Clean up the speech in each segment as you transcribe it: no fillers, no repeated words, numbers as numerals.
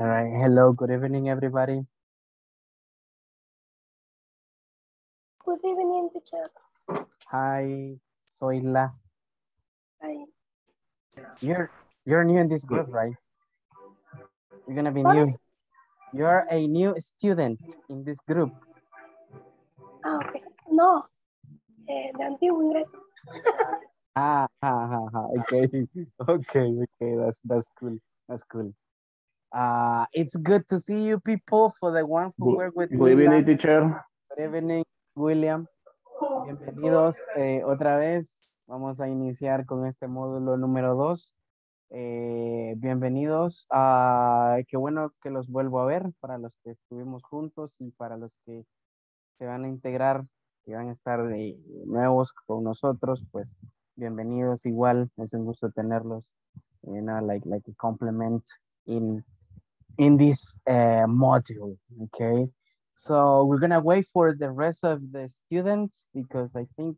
All right, hello, good evening, everybody. Good evening, teacher. Hi, Zoila. Hi. You're new in this group, right? You're gonna be new. You're a new student in this group. Ah, okay. No. De antiguo ingreso. Okay. That's cool. That's cool. It's good to see you people. For the ones who work with me. Good evening, teacher. Good evening, William. Bienvenidos otra vez. Vamos a iniciar con este módulo número 2. Bienvenidos. Qué bueno que los vuelvo a ver, para los que estuvimos juntos y para los que se van a integrar, que van a estar nuevos con nosotros, pues bienvenidos igual. Es un gusto tenerlos, you know, like a compliment in this module, okay? So we're gonna wait for the rest of the students because I think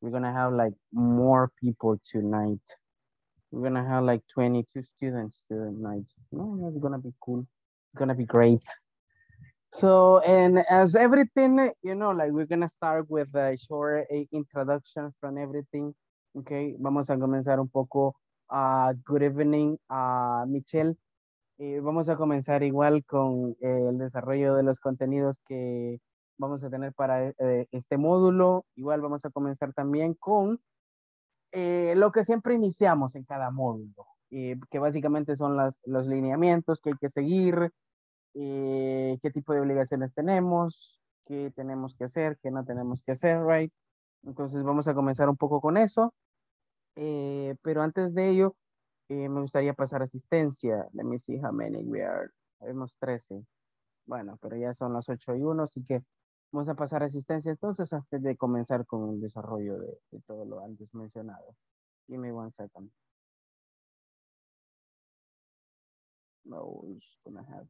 we're gonna have like more people tonight. We're gonna have like 22 students tonight. No, it's gonna be cool. It's gonna be great. So, and as everything, you know, like we're gonna start with a short introduction from everything, okay? Vamos a comenzar un poco. Good evening, Michelle. Vamos a comenzar igual con el desarrollo de los contenidos que vamos a tener para este módulo. Igual vamos a comenzar también con lo que siempre iniciamos en cada módulo, que básicamente son los lineamientos que hay que seguir, qué tipo de obligaciones tenemos, qué tenemos que hacer, qué no tenemos que hacer, right? Entonces vamos a comenzar un poco con eso. Pero antes de ello, me gustaría pasar asistencia. Let me see how many we are. Habemos 13. Bueno, pero ya son las 8:01, así que vamos a pasar asistencia entonces antes de comenzar con el desarrollo de todo lo antes mencionado. Give me one second. No, it's gonna have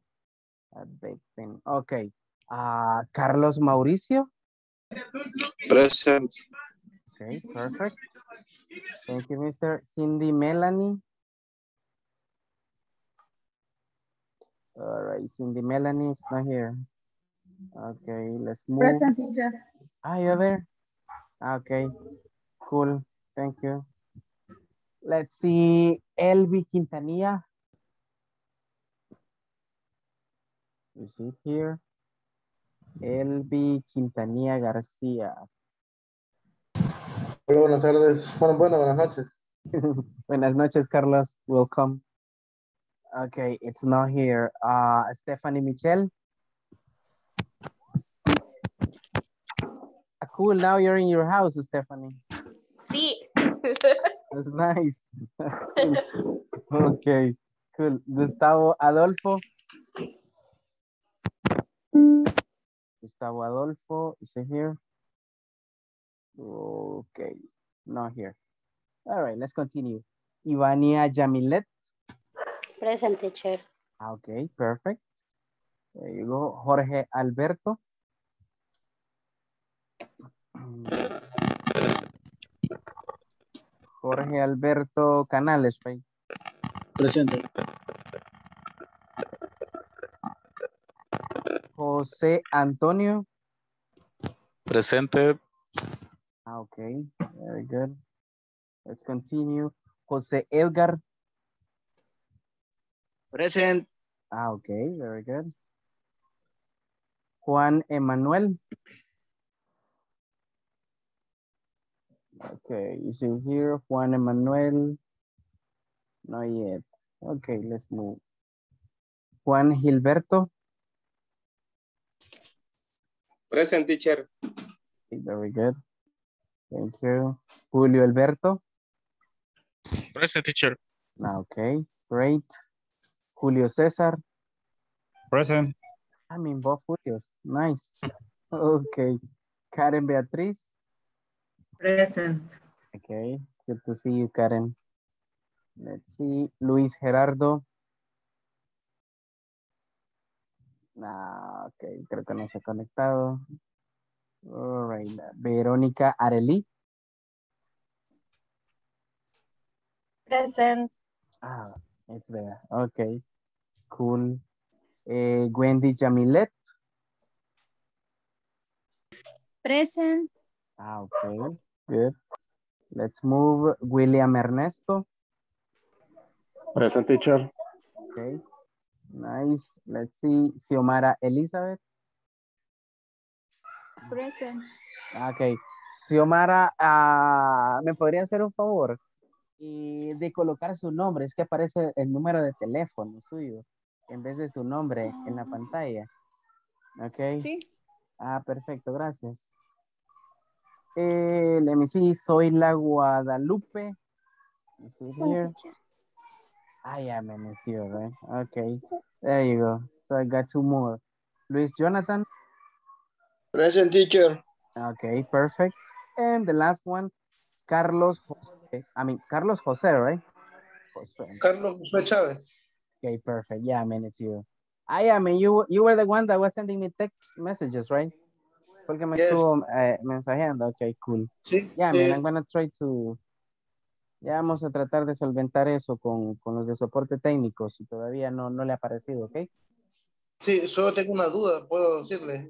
a big thing. Okay. Carlos Mauricio. Present. Okay, perfect. Thank you, Mr. Cindy Melanie. All right, Cindy Melanie is not here. Okay, let's move. Present, teacher. Ah, you're there? Okay, cool. Thank you. Let's see, Elvi Quintanilla. Is it here? Elvi Quintanilla Garcia. Hola, buenas tardes. Buenas noches. Buenas noches, Carlos. Welcome. Okay, it's not here. Stephanie Michel. Cool, now you're in your house, Stephanie. Sí. That's nice. That's cool. Okay, cool. Gustavo Adolfo. Gustavo Adolfo, is he here? Okay, not here. All right, let's continue. Ivania Jamilet. Present, teacher. Okay, perfect. There you go. Jorge Alberto. Jorge Alberto Canales, right? Present. José Antonio. Presente. Okay, very good. Let's continue. Jose Edgar. Present. Okay, very good. Juan Emanuel. Okay, is he here? Juan Emanuel? Not yet. Okay, let's move. Juan Gilberto. Present, teacher. Okay, very good. Thank you. Julio Alberto. Present, teacher. Okay, great. Julio César. Present. I mean, both Julios. Nice. Okay. Karen Beatriz. Present. Okay, good to see you, Karen. Let's see. Luis Gerardo. Okay, creo que no se ha conectado. All right, Verónica Arely. Present. It's there. Okay. school, Wendy Jamilet. Present. Ah, okay, good. Let's move William Ernesto. Present, teacher. Okay, nice. Let's see, Xiomara Elizabeth. Present. Okay, Xiomara, ¿me podría hacer un favor? Y de colocar su nombre, es que aparece el número de teléfono suyo en vez de su nombre en la pantalla. Ok. Sí. Ah, perfecto, gracias. Let me see, soy la Guadalupe. I am in here, right? Okay, there you go. So I got two more. Luis Jonathan. Present, teacher. Okay, perfect. And the last one, Carlos Jose. I mean, Carlos Jose, right? Jose. Carlos Jose Chavez. Okay, perfect. Yeah, I mean, it's you. I mean, you were the one that was sending me text messages, right? Porque me estuvo mensajando. Okay, cool. Sí, yeah, man, I'm gonna try to... Ya vamos a tratar de solventar eso con los de soporte técnico, si todavía no le ha parecido, ¿ok? Sí, solo tengo una duda, puedo decirle.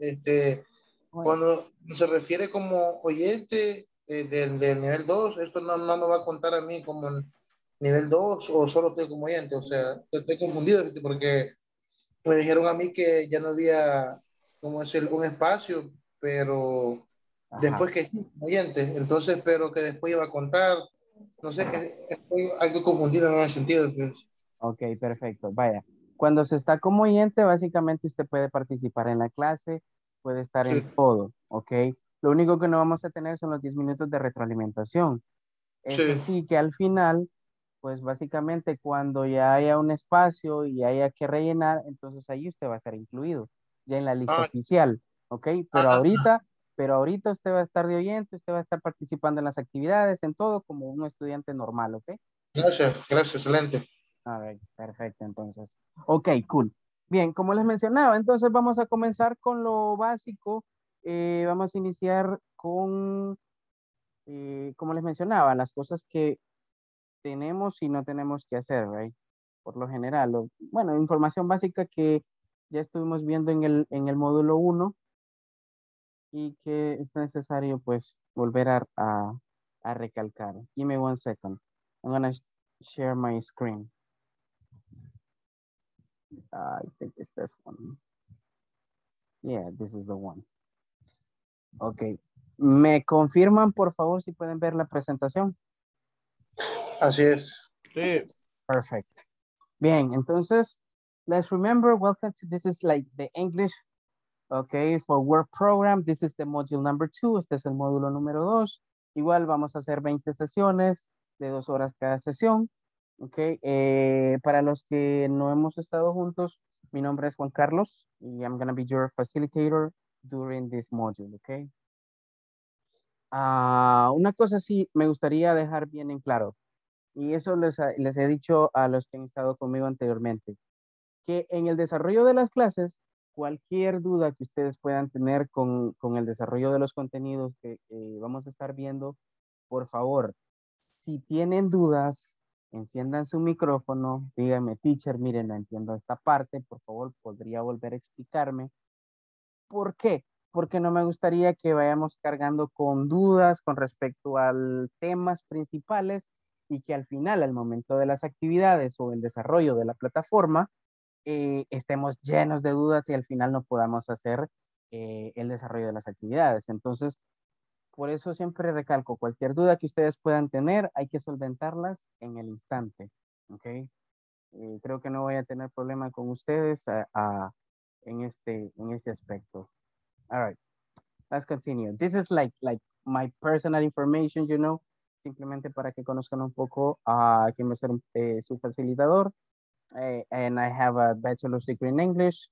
Bueno. Cuando se refiere como oyente del nivel 2, esto no me va a contar a mí como el nivel 2 o solo estoy como oyente. O sea, estoy confundido porque me dijeron a mí que ya no había, como decir, un espacio, pero ajá, después que sí, oyente. Entonces, pero que después iba a contar. No sé, estoy algo confundido en ese sentido. Ok, perfecto. Vaya, cuando se está como oyente, básicamente usted puede participar en la clase, puede estar sí, en todo, ok. Lo único que no vamos a tener son los 10 minutos de retroalimentación. Sí. Eso sí, que al final, pues básicamente cuando ya haya un espacio y haya que rellenar, entonces ahí usted va a ser incluido, ya en la lista oficial, ok. Pero ahorita usted va a estar de oyente, usted va a estar participando en las actividades, en todo, como un estudiante normal, ¿ok? Gracias, excelente. A ver, perfecto, entonces. Ok, cool. Bien, como les mencionaba, entonces vamos a comenzar con lo básico. Vamos a iniciar con, como les mencionaba, las cosas que tenemos y no tenemos que hacer, ¿right? Por lo general, bueno, información básica que ya estuvimos viendo en el módulo 1. Y que es necesario, pues, volver a recalcar. Give me one second. I'm gonna share my screen. I think it's this one. Yeah, this is the one. Okay. ¿Me confirman, por favor, si pueden ver la presentación? Así es. Sí. Perfect. Bien, entonces, let's remember, welcome to, this is like the English. Okay, for work program, this is the module number 2, este es el módulo número 2. Igual vamos a hacer 20 sesiones de 2 horas cada sesión. Okay, para los que no hemos estado juntos, mi nombre es Juan Carlos y I'm going to be your facilitator during this module, okay? Una cosa sí me gustaría dejar bien en claro, y eso les he dicho a los que han estado conmigo anteriormente, que en el desarrollo de las clases, cualquier duda que ustedes puedan tener con el desarrollo de los contenidos que vamos a estar viendo, por favor, si tienen dudas, enciendan su micrófono, díganme, teacher, miren, no entiendo esta parte, por favor, podría volver a explicarme. ¿Por qué? Porque no me gustaría que vayamos cargando con dudas con respecto a temas principales y que al final, al momento de las actividades o el desarrollo de la plataforma, estemos llenos de dudas y al final no podamos hacer el desarrollo de las actividades. Entonces, por eso siempre recalco, cualquier duda que ustedes puedan tener, hay que solventarlas en el instante, ¿ok? Creo que no voy a tener problema con ustedes en este aspecto. All right, let's continue. This is like my personal information, you know, simplemente para que conozcan un poco a quién va a ser su facilitador. And I have a bachelor's degree in English.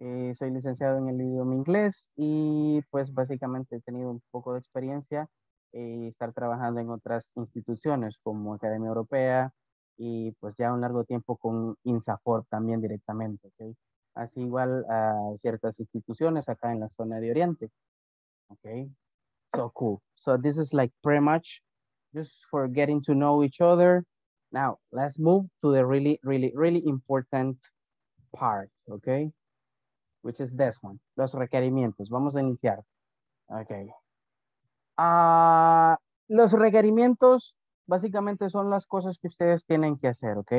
Soy licenciado en el idioma inglés y pues básicamente he tenido un poco de experiencia estar trabajando en otras instituciones como Academia Europea y pues ya un largo tiempo con INSAFORP también directamente, ¿okay? Así igual a ciertas instituciones acá en la zona de Oriente, okay? So cool. So this is like pretty much just for getting to know each other. Now, let's move to the really, really, really important part, okay? Which is this one, los requerimientos. Vamos a iniciar. Okay. Los requerimientos básicamente son las cosas que ustedes tienen que hacer, ¿ok?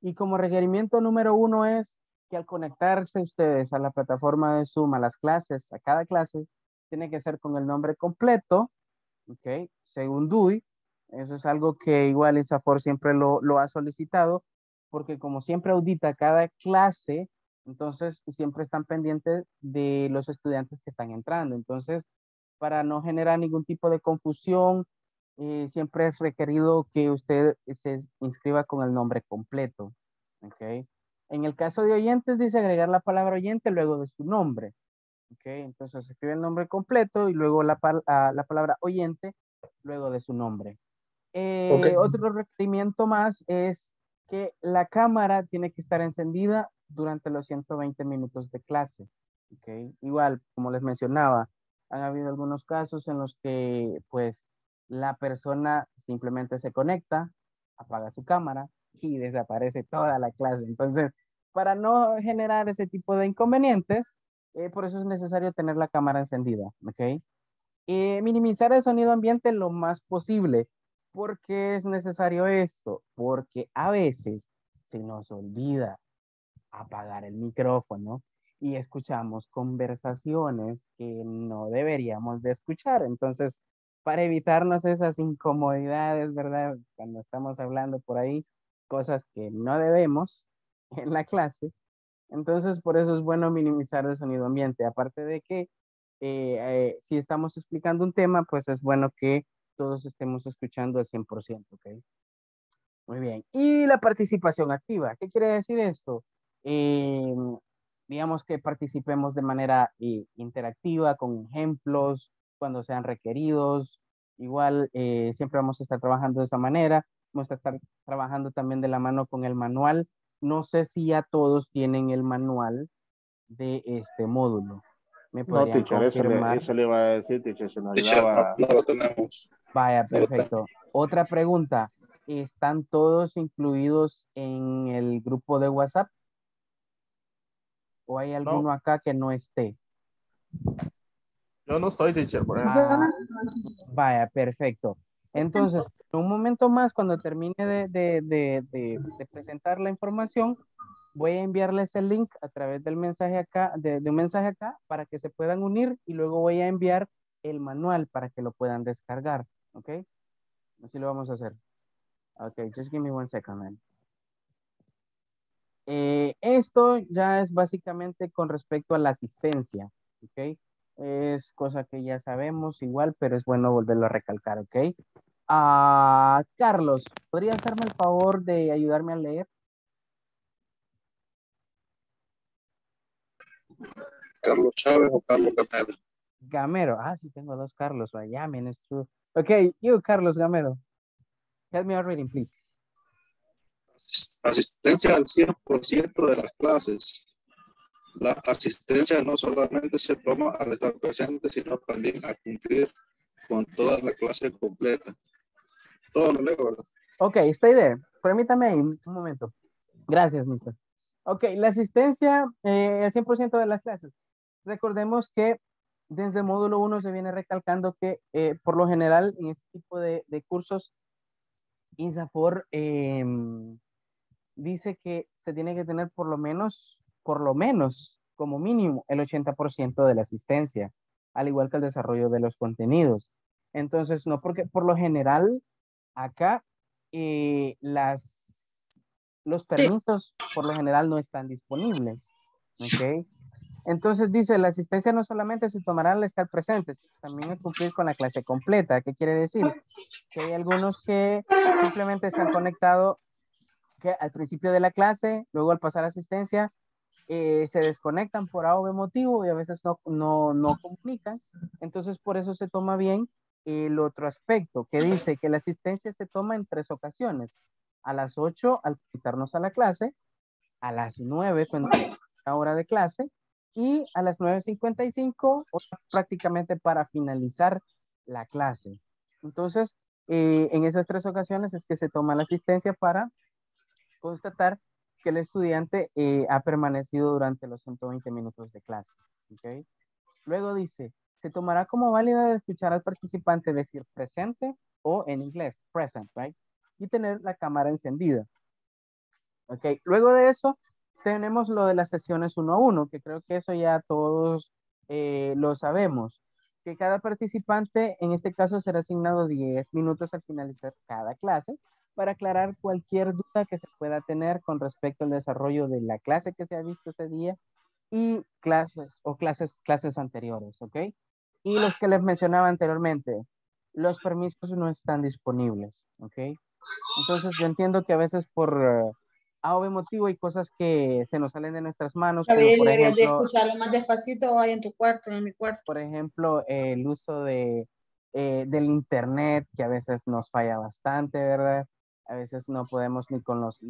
Y como requerimiento número uno es que al conectarse ustedes a la plataforma de Zoom, a las clases, a cada clase, tiene que ser con el nombre completo, ¿ok? Según DUI, eso es algo que igual INSAFORP siempre lo ha solicitado, porque como siempre audita cada clase, entonces siempre están pendientes de los estudiantes que están entrando. Entonces, para no generar ningún tipo de confusión, siempre es requerido que usted se inscriba con el nombre completo, ¿ok? En el caso de oyentes, dice agregar la palabra oyente luego de su nombre, ¿ok? Entonces, escribe el nombre completo y luego la palabra oyente luego de su nombre. Okay. Otro requerimiento más es que la cámara tiene que estar encendida durante los 120 minutos de clase, ¿ok? Igual, como les mencionaba, han habido algunos casos en los que, pues, la persona simplemente se conecta, apaga su cámara y desaparece toda la clase. Entonces, para no generar ese tipo de inconvenientes, por eso es necesario tener la cámara encendida, ¿ok? Minimizar el sonido ambiente lo más posible. ¿Por qué es necesario esto? Porque a veces se nos olvida apagar el micrófono y escuchamos conversaciones que no deberíamos de escuchar. Entonces, para evitarnos esas incomodidades, ¿verdad? Cuando estamos hablando por ahí, cosas que no debemos en la clase. Entonces, por eso es bueno minimizar el sonido ambiente. Aparte de que, si estamos explicando un tema, pues es bueno que todos estemos escuchando al 100%, ¿ok? Muy bien. Y la participación activa. ¿Qué quiere decir esto? Digamos que participemos de manera interactiva, con ejemplos, cuando sean requeridos. Igual siempre vamos a estar trabajando de esa manera. Vamos a estar trabajando también de la mano con el manual. No sé si ya todos tienen el manual de este módulo. ¿Me podrían confirmar? Eso le iba a decir, teacher, se nos olvidaba. No lo tenemos. Vaya, perfecto. Otra pregunta. ¿Están todos incluidos en el grupo de WhatsApp? ¿O hay alguno acá que no esté? Yo no estoy, teacher. Vaya, perfecto. Entonces, en un momento más, cuando termine de presentar la información, voy a enviarles el link a través del mensaje acá, de un mensaje acá, para que se puedan unir, y luego voy a enviar el manual para que lo puedan descargar, ¿ok? Así lo vamos a hacer. Ok, just give me one second, man. Esto ya es básicamente con respecto a la asistencia, ¿ok? Es cosa que ya sabemos igual, pero es bueno volverlo a recalcar, ¿ok? Carlos, ¿podría hacerme el favor de ayudarme a leer? Carlos Chávez o Carlos Gamero. Gamero, sí tengo dos Carlos. Yeah, man, it's true. Ok, you, Carlos Gamero. Help me out reading, please. Asistencia al 100% de las clases. La asistencia no solamente se toma al estar presente, sino también a cumplir con toda la clase completa. Todo lo leo, ¿verdad? Ok, stay there. Permítame un momento. Gracias, mister. Ok, la asistencia al 100% de las clases. Recordemos que desde módulo 1 se viene recalcando que por lo general en este tipo de cursos INSAFORP dice que se tiene que tener por lo menos, como mínimo, el 80% de la asistencia, al igual que el desarrollo de los contenidos. Entonces, no, porque por lo general, acá, los permisos, por lo general, no están disponibles, ¿ok? Entonces, dice, la asistencia no solamente se tomará al estar presentes, también al cumplir con la clase completa. ¿Qué quiere decir? Que hay algunos que simplemente se han conectado que al principio de la clase, luego al pasar asistencia, se desconectan por A o B motivo y a veces no comunican. Entonces, por eso se toma bien el otro aspecto, que dice que la asistencia se toma en 3 ocasiones. A las 8, al quitarnos a la clase, a las 9, cuando es la hora de clase, y a las 9:55, prácticamente para finalizar la clase. Entonces, en esas 3 ocasiones es que se toma la asistencia para constatar que el estudiante ha permanecido durante los 120 minutos de clase. ¿Okay? Luego dice, se tomará como válida de escuchar al participante decir presente o en inglés, present, right? Y tener la cámara encendida. Okay. Luego de eso, tenemos lo de las sesiones 1 a 1, que creo que eso ya todos lo sabemos. Que cada participante, en este caso, será asignado 10 minutos al finalizar cada clase para aclarar cualquier duda que se pueda tener con respecto al desarrollo de la clase que se ha visto ese día y clases anteriores, ¿ok? Y los que les mencionaba anteriormente, los permisos no están disponibles, ¿ok? Entonces yo entiendo que a veces por A o B motivo hay cosas que se nos salen de nuestras manos. Gabriel, como por ejemplo, deberías de escucharlo más despacito ahí en tu cuarto, en mi cuarto. Por ejemplo, el uso del internet, que a veces nos falla bastante, ¿verdad? A veces no podemos ni con los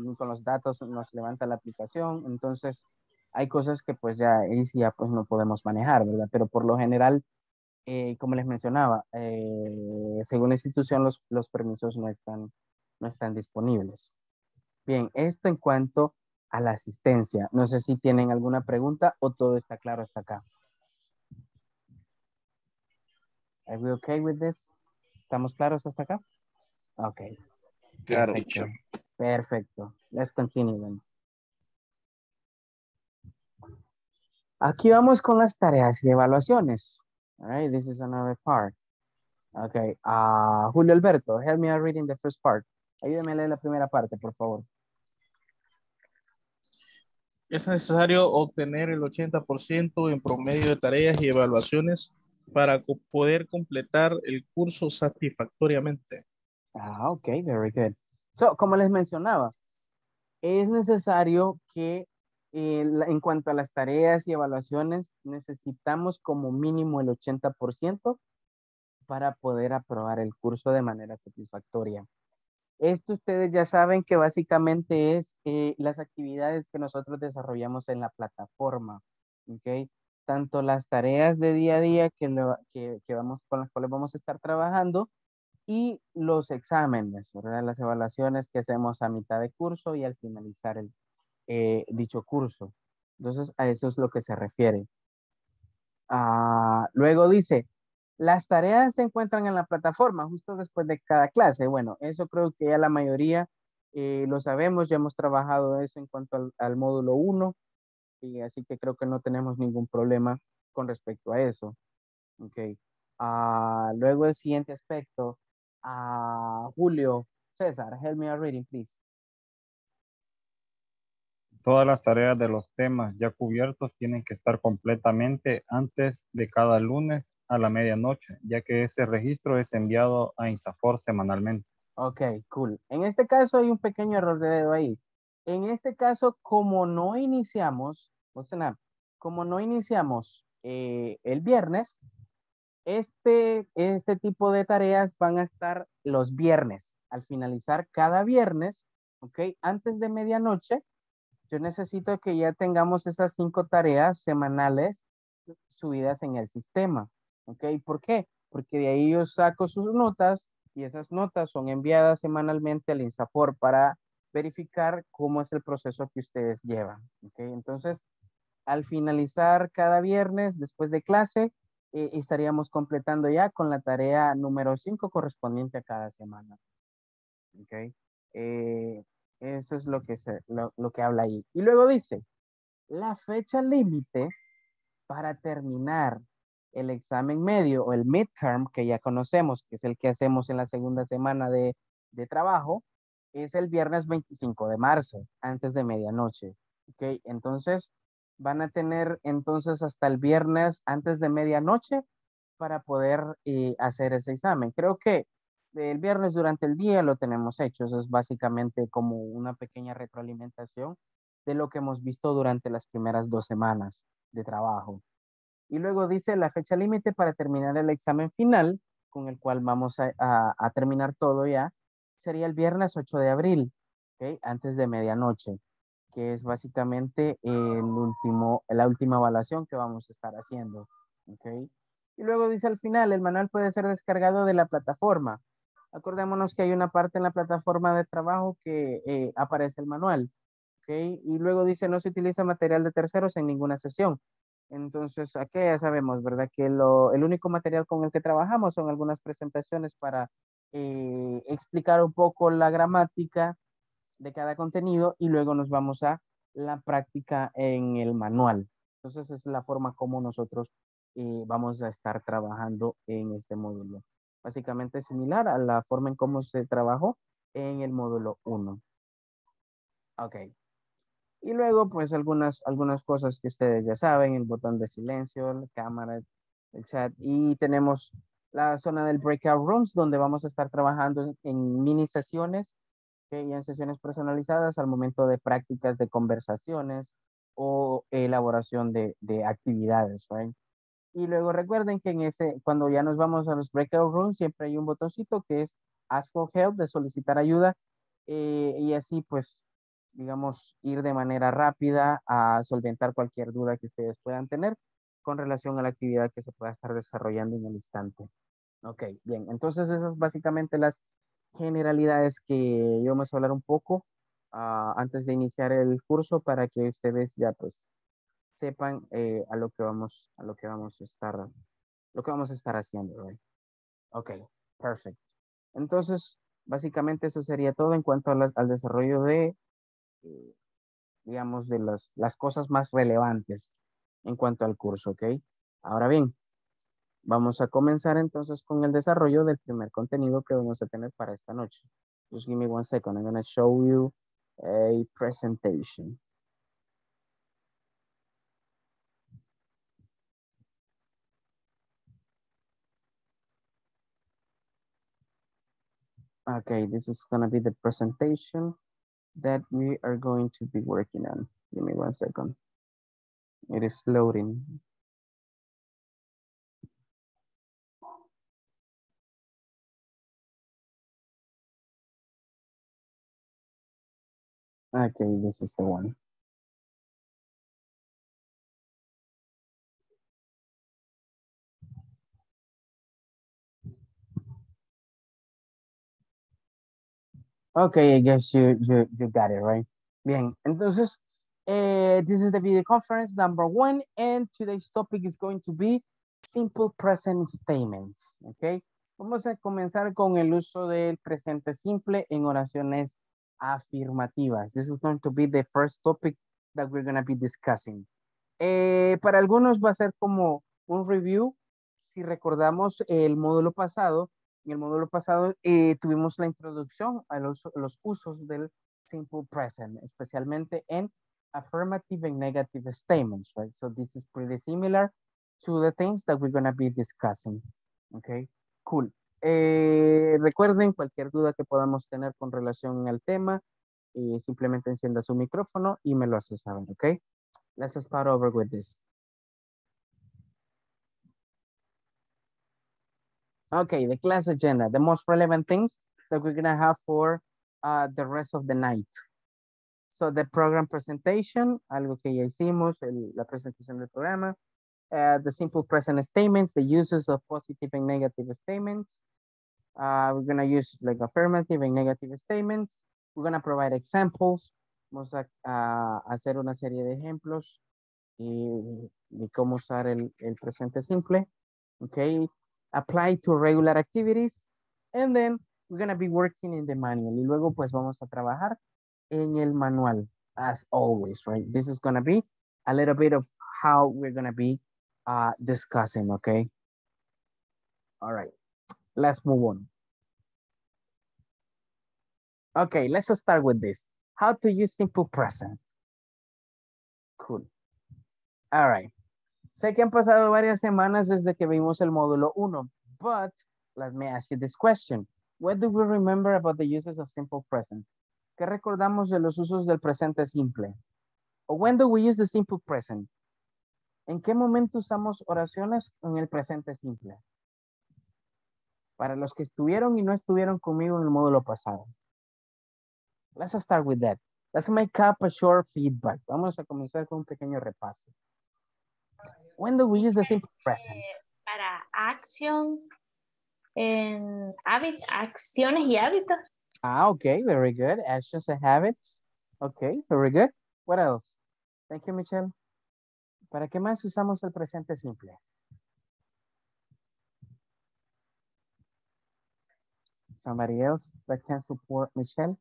datos, nos levanta la aplicación. Entonces, hay cosas que pues ya, y ya pues no podemos manejar, ¿verdad? Pero por lo general, como les mencionaba, según la institución, los permisos no están disponibles. Bien, esto en cuanto a la asistencia. No sé si tienen alguna pregunta o todo está claro hasta acá. Are we okay with this? ¿Estamos claros hasta acá? Ok. Claro. Perfecto. Perfecto. Let's continue then. Aquí vamos con las tareas y evaluaciones. All right, this is another part. Okay. Julio Alberto, help me out reading the first part. Ayúdame a leer la primera parte, por favor. Es necesario obtener el 80% en promedio de tareas y evaluaciones para poder completar el curso satisfactoriamente. Ah, ok, very good. So, como les mencionaba, es necesario que en cuanto a las tareas y evaluaciones, necesitamos como mínimo el 80% para poder aprobar el curso de manera satisfactoria. Esto ustedes ya saben que básicamente es las actividades que nosotros desarrollamos en la plataforma, ¿ok? Tanto las tareas de día a día con las cuales vamos a estar trabajando y los exámenes, ¿verdad? Las evaluaciones que hacemos a mitad de curso y al finalizar dicho curso. Entonces, a eso es lo que se refiere. Luego dice... Las tareas se encuentran en la plataforma justo después de cada clase. Bueno, eso creo que ya la mayoría lo sabemos. Ya hemos trabajado eso en cuanto al módulo 1. Y así que creo que no tenemos ningún problema con respecto a eso. Okay. Luego el siguiente aspecto. Julio, César, help me out reading, please. Todas las tareas de los temas ya cubiertos tienen que estar completamente antes de cada lunes a la medianoche, ya que ese registro es enviado a INSAFORP semanalmente. Ok, cool. En este caso hay un pequeño error de dedo ahí. En este caso, como no iniciamos, el viernes, este tipo de tareas van a estar los viernes. Al finalizar cada viernes, ok, antes de medianoche, yo necesito que ya tengamos esas 5 tareas semanales subidas en el sistema. ¿Ok? ¿Por qué? Porque de ahí yo saco sus notas y esas notas son enviadas semanalmente al INSAFORP para verificar cómo es el proceso que ustedes llevan. ¿Ok? Entonces, al finalizar cada viernes después de clase, estaríamos completando ya con la tarea número 5 correspondiente a cada semana. ¿Ok? Eso es lo que habla ahí. Y luego dice, la fecha límite para terminar el examen medio o el midterm que ya conocemos, que es el que hacemos en la segunda semana de trabajo, es el viernes 25 de marzo, antes de medianoche. ¿Ok? Entonces, van a tener entonces hasta el viernes antes de medianoche para poder hacer ese examen. Creo que el viernes durante el día lo tenemos hecho. Eso es básicamente como una pequeña retroalimentación de lo que hemos visto durante las primeras 2 semanas de trabajo. Y luego dice la fecha límite para terminar el examen final, con el cual vamos a terminar todo ya, sería el viernes 8 de abril, ¿okay? Antes de medianoche, que es básicamente la última evaluación que vamos a estar haciendo. ¿Okay? Y luego dice al final, el manual puede ser descargado de la plataforma. Acordémonos que hay una parte en la plataforma de trabajo que aparece el manual. Okay. Y luego dice no se utiliza material de terceros en ninguna sesión. Entonces, aquí ya sabemos, ¿verdad? Que el único material con el que trabajamos son algunas presentaciones para explicar un poco la gramática de cada contenido y luego nos vamos a la práctica en el manual. Entonces, es la forma como nosotros vamos a estar trabajando en este módulo. Básicamente es similar a la forma en cómo se trabajó en el módulo 1. Ok. Y luego, pues, algunas cosas que ustedes ya saben, el botón de silencio, la cámara, el chat. Y tenemos la zona del breakout rooms, donde vamos a estar trabajando en mini sesiones, ¿okay? Y en sesiones personalizadas al momento de prácticas de conversaciones o elaboración de actividades, ¿right? Y luego recuerden que cuando ya nos vamos a los breakout rooms, siempre hay un botoncito que es Ask for Help, de solicitar ayuda. Y así, pues, digamos, ir de manera rápida a solventar cualquier duda que ustedes puedan tener con relación a la actividad que se pueda estar desarrollando en el instante. Ok, bien. Entonces, esas básicamente las generalidades que yo vamos a hablar un poco antes de iniciar el curso para que ustedes ya, pues, sepan lo que vamos a estar haciendo, ¿vale? Ok, perfecto. Entonces, básicamente eso sería todo en cuanto a al desarrollo de, digamos, de las cosas más relevantes en cuanto al curso, ¿ok? Ahora bien, vamos a comenzar entonces con el desarrollo del primer contenido que vamos a tener para esta noche. Just give me one second, I'm going to show you a presentation. Okay, this is going to be the presentation that we are going to be working on. Give me one second. It is loading. Okay, this is the one. Ok, I guess you got it, right? Bien, entonces, this is the video conference number 1, and today's topic is going to be simple present statements, ok? Vamos a comenzar con el uso del presente simple en oraciones afirmativas. This is going to be the first topic that we're going to be discussing. Para algunos va a ser como un review. Si recordamos el módulo pasado, tuvimos la introducción a los usos del simple present, especialmente en affirmative and negative statements, right? So this is pretty similar to the things that we're going to be discussing. Okay, cool. Recuerden, cualquier duda que podamos tener con relación al tema, simplemente encienda su micrófono y me lo hace saber, okay? Let's start over with this. Okay, the class agenda, the most relevant things that we're gonna have for the rest of the night. So the program presentation, algo que ya hicimos, la presentación del programa, the simple present statements, the uses of positive and negative statements. We're gonna use like affirmative and negative statements. We're gonna provide examples. Vamos a hacer una serie de ejemplos y cómo usar el presente simple, okay? Apply to regular activities, and then we're going to be working in the manual. Y luego, pues, vamos a trabajar en el manual, as always, right? This is going to be a little bit of how we're going to be discussing, okay? All right, let's move on. Okay, let's start with this. How to use simple present. Cool. All right. Sé que han pasado varias semanas desde que vimos el módulo 1, but let me ask you this question. What do we remember about the uses of simple present? ¿Qué recordamos de los usos del presente simple? Or when do we use the simple present? ¿En qué momento usamos oraciones en el presente simple? Para los que estuvieron y no estuvieron conmigo en el módulo pasado. Let's start with that. Let's make up a short feedback. Vamos a comenzar con un pequeño repaso. When do we use the simple present? Para acción, en acciones y hábitos. Ah, okay, very good. Actions and habits. Okay, very good. What else? Thank you, Michelle. ¿Para qué más usamos el presente simple? Somebody else that can support Michelle?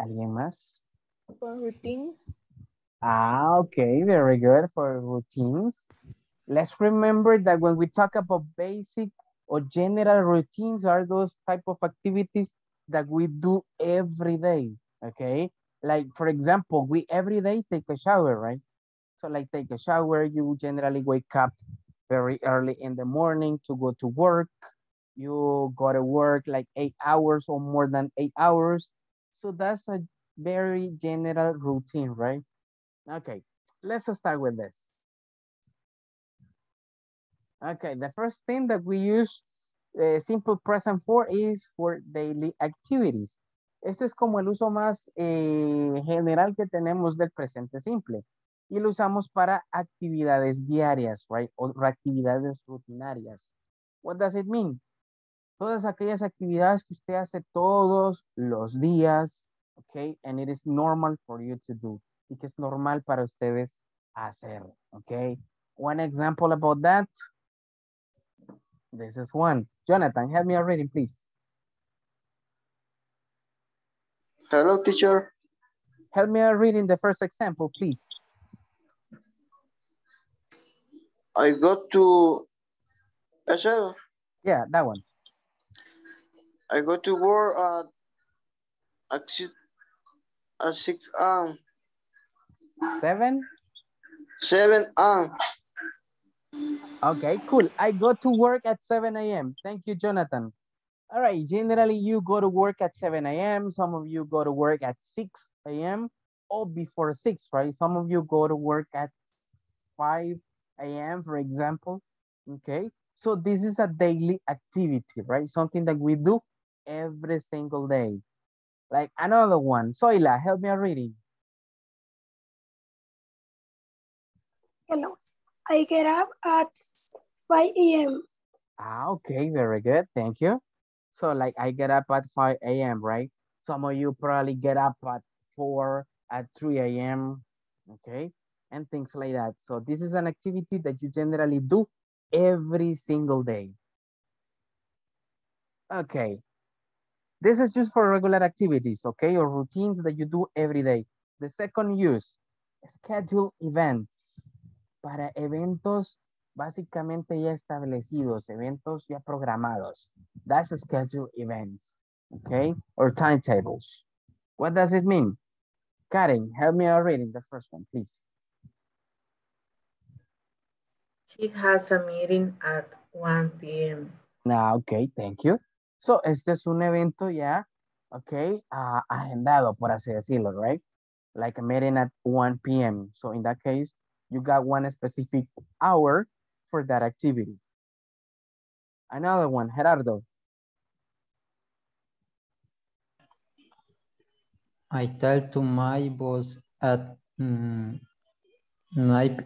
¿Alguien más? For routines. Ah, okay, very good, for routines. Let's remember that when we talk about basic or general routines are those type of activities that we do every day, okay? Like, for example, we every day take a shower, right? So like take a shower, you generally wake up very early in the morning to go to work. You go to work like 8 hours or more than 8 hours. So that's a very general routine, right? Okay, let's start with this. Okay, the first thing that we use simple present for is for daily activities. Este es como el uso más general que tenemos del presente simple. Y lo usamos para actividades diarias, right? O actividades rutinarias. What does it mean? Todas aquellas actividades que usted hace todos los días, okay? And it is normal for you to do. Y que es normal para ustedes hacer, okay? One example about that. This is one. Jonathan, help me out reading, please. Hello, teacher. Help me out reading the first example, please. I go to Asheva. Yeah, that one. I go to work at 6 a.m. 7 a.m. Okay, cool. I go to work at 7 a.m. Thank you, Jonathan. All right, generally you go to work at 7 a.m. Some of you go to work at 6 a.m. or before 6, right? Some of you go to work at 5 a.m., for example. Okay, so this is a daily activity, right? Something that we do every single day. Like another one. Soyla, help me out reading. Hello. I get up at 5 a.m. Ah, okay, very good. Thank you. So like I get up at 5 a.m., right? Some of you probably get up at 4, at 3 a.m., okay? And things like that. So this is an activity that you generally do every single day. Okay. This is just for regular activities, okay? Or routines that you do every day. The second use, schedule events. Para eventos básicamente ya establecidos, eventos ya programados. That's a schedule events, okay? Or timetables. What does it mean? Karen, help me out reading the first one, please. She has a meeting at 1 p.m. Ah, okay, thank you. So, este es un evento ya, okay, agendado, por así decirlo, right? Like a meeting at 1 p.m. So, in that case, you got one specific hour for that activity. Another one, Gerardo. I tell to my boss at 9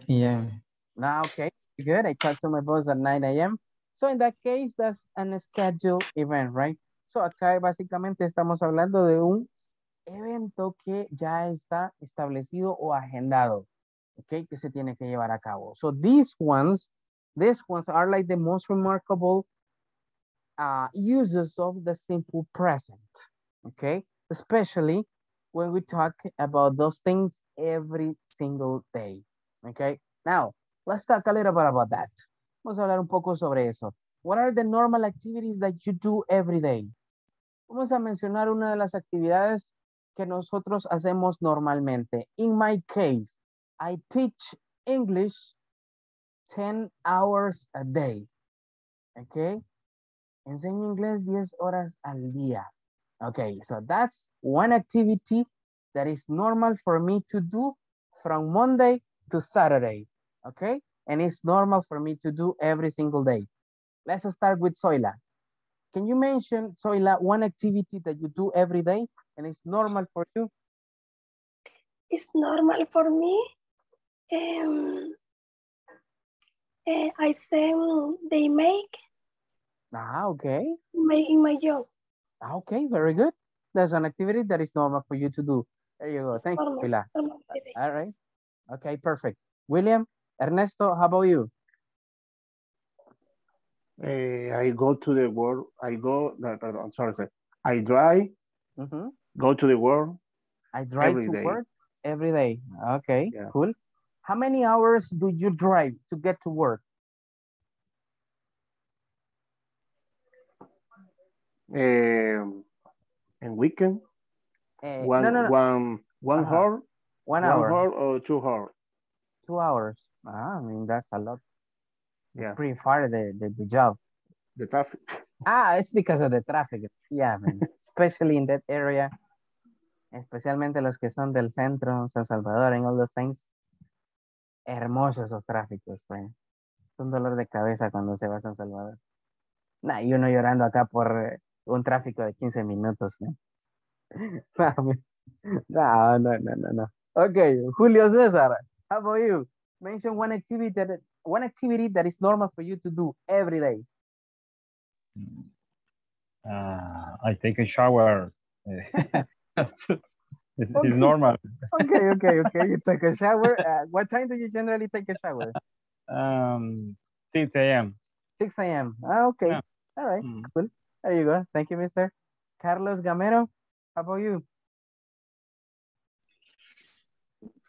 p.m. Ah, okay, good. I talk to my boss at 9 a.m. So in that case, that's an scheduled event, right? So acá básicamente estamos hablando de un evento que ya está establecido o agendado. Okay, que se tiene que llevar a cabo. So these ones are like the most remarkable uses of the simple present, okay? Especially when we talk about those things every single day, okay? Now, let's talk a little bit about that. Vamos a hablar un poco sobre eso. What are the normal activities that you do every day? Vamos a mencionar una de las actividades que nosotros hacemos normalmente. In my case, I teach English 10 hours a day, okay? Enseño inglés 10 horas al día. Okay, so that's one activity that is normal for me to do from Monday to Saturday, okay? And it's normal for me to do every single day. Let's start with Soyla. Can you mention, Soyla, one activity that you do every day and it's normal for you? It's normal for me. I send the email Okay. Making my job. Okay, very good. That's an activity that is normal for you to do. There you go. It's Thank normal. You, Pilar. All right. Okay, perfect. William, Ernesto, how about you? I go to the work. I drive. Mm-hmm. Go to the work. I drive every to day. Work every day. Okay, yeah. Cool. How many hours do you drive to get to work? And weekend. One uh-huh. hour. 1 hour. 1 hour or 2 hours. 2 hours. I mean, that's a lot. Yeah. It's pretty far, the job. The traffic. It's because of the traffic. Yeah, man. Especially in that area. Especialmente los que son del centro, San Salvador, and all those things. Hermosos los tráficos, man. Es un dolor de cabeza cuando se va a San Salvador. Nah, y uno llorando acá por un tráfico de 15 minutos, man. No. Okay, Julio Cesar, how about you? Mention one activity that is normal for you to do every day. I take a shower. It's normal. Okay. You take a shower. What time do you generally take a shower? 6 a.m. 6 a.m. Okay. Yeah. All right. Cool. There you go. Thank you, Mr. Carlos Gamero. How about you?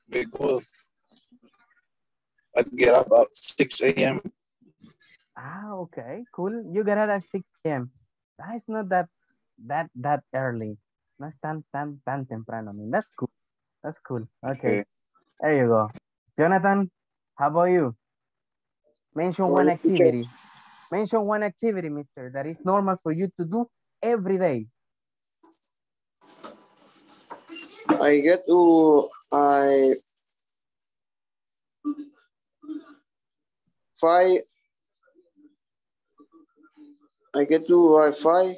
Because I get up at 6 a.m. Okay, cool. You get up at 6 a.m. It's not that early. No es tan temprano. I mean, that's cool. That's cool. Okay. There you go. Jonathan, how about you? Mention one activity. Mention one activity, mister, that is normal for you to do every day. I 5. I get to 5.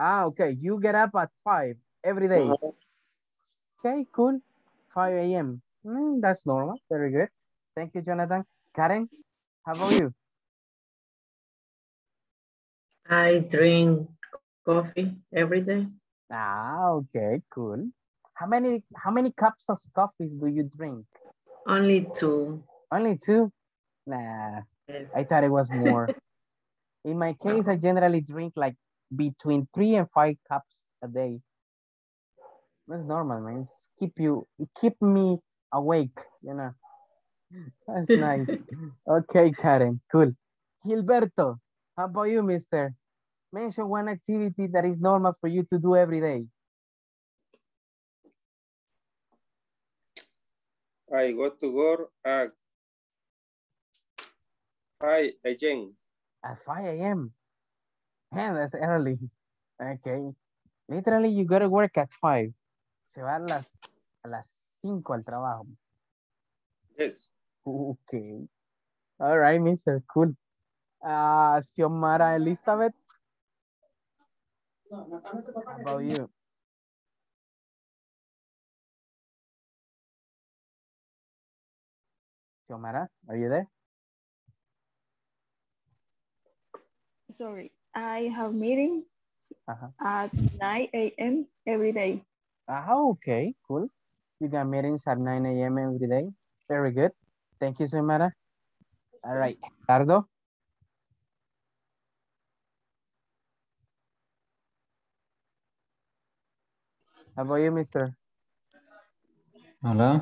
Okay. You get up at 5 every day. Okay, cool. 5 a.m. That's normal. Very good. Thank you, Jonathan. Karen, how about you? I drink coffee every day. Okay, cool. How many cups of coffees do you drink? Only 2. Only 2? Nah, yes. I thought it was more. In my case, I generally drink like between 3 and 5 cups a day. That's normal, man. It's keep me awake, you know. That's nice. Okay, Karen, cool. Gilberto, how about you, mister? Mention one activity that is normal for you to do every day. I go to work at 5 a.m. At 5 a.m. Man, that's early. Okay. Literally, you gotta work at 5. Se va a las 5 al trabajo. Yes. Okay. All right, mister. Cool. Xiomara Elizabeth. How about you? Xiomara, are you there? Sorry, I have meetings at 9 a.m. every day. Okay, cool. You got meetings at 9 a.m. every day. Very good. Thank you, Xiomara. All right, Ricardo. How about you, mister? Hello.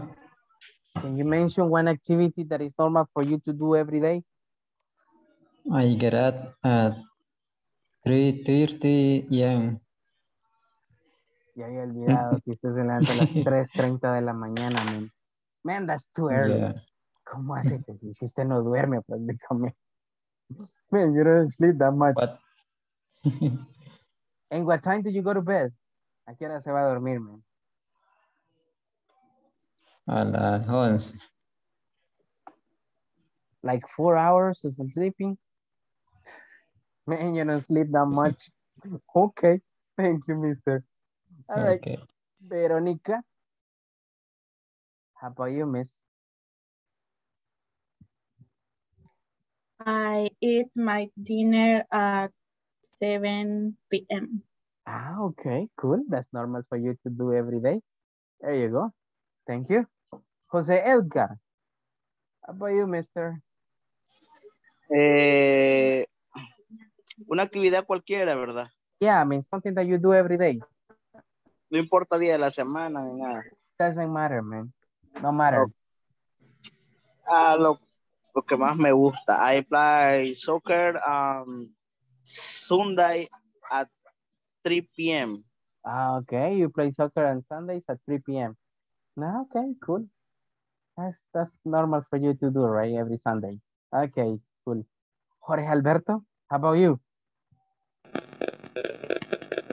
Can you mention one activity that is normal for you to do every day? I get up at 3:30 a.m. Ya había olvidado que usted se levanta a las 3:30 de la mañana, man. Man, that's too early. Yeah. ¿Cómo hace que si usted no duerme prácticamente? Man, you don't sleep that much. What? And what time do you go to bed? ¿A qué hora se va a dormir, man? A las 11. Like 4 hours of sleeping? Man, you don't sleep that much. Okay, thank you, mister. All right, okay. Veronica. How about you, miss? I eat my dinner at 7 p.m. Ah, okay, cool. That's normal for you to do every day. There you go. Thank you. Jose Edgar, how about you, mister? Una actividad cualquiera, ¿verdad? Yeah, I mean something that you do every day. No importa día de la semana ni nada. Doesn't matter, man. No matter. Lo que más me gusta. I play soccer Sunday at 3 p.m. Ah, okay. You play soccer on Sundays at 3 p.m. No, okay, cool. That's normal for you to do, right? Every Sunday. Okay, cool. Jorge Alberto, how about you?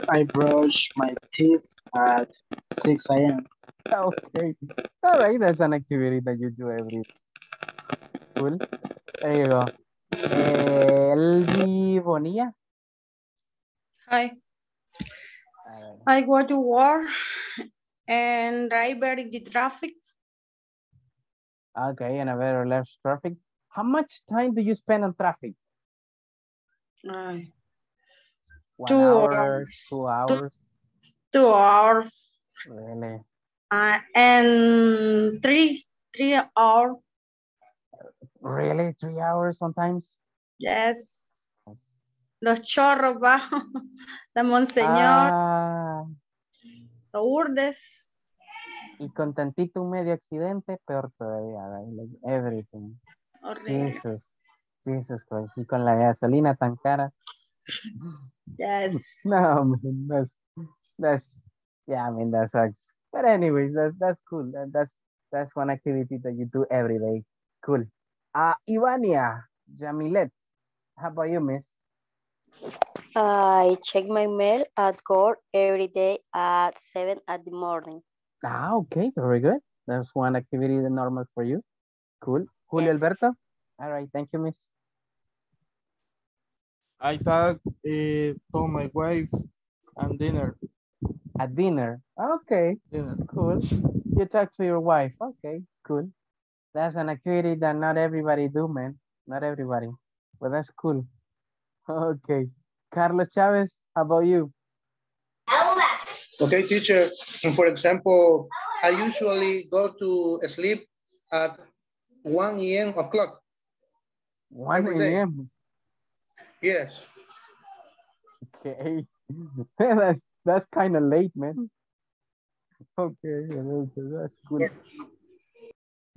I brush my teeth at 6 a.m. Okay. All right, that's an activity that you do every day. Cool. There you go. Elvi Bonilla. Hi. I go to work and I bear the traffic. Okay, and I bear less traffic. How much time do you spend on traffic? 2 hours. Really? And three hours. Really? 3 hours sometimes? Yes. Los Chorros Bajos, la Monseñor, Lourdes. Y con tantito un medio accidente, peor todavía, right? Like everything. Horrible. Jesus Christ. Y con la gasolina tan cara. Yes. No, man, that's, yeah, I mean, that sucks. But anyways, that's cool. That's one activity that you do every day. Cool. Ivania Jamilet, how about you, miss? I check my mail at court every day at 7 at the morning. Ah, okay, very good. That's one activity that's normal for you. Cool. Julio Alberto? All right, thank you, miss. I pack for my wife and dinner. At dinner? Okay, dinner. Cool. You talk to your wife. Okay, cool. That's an activity that not everybody do, man. Not everybody. But that's cool. Okay. Carlos Chavez, how about you? Okay, teacher. For example, I usually go to sleep at 1 a.m. o'clock. 1 a.m.? Yes. Okay. that's kind of late, man. Okay, that's cool.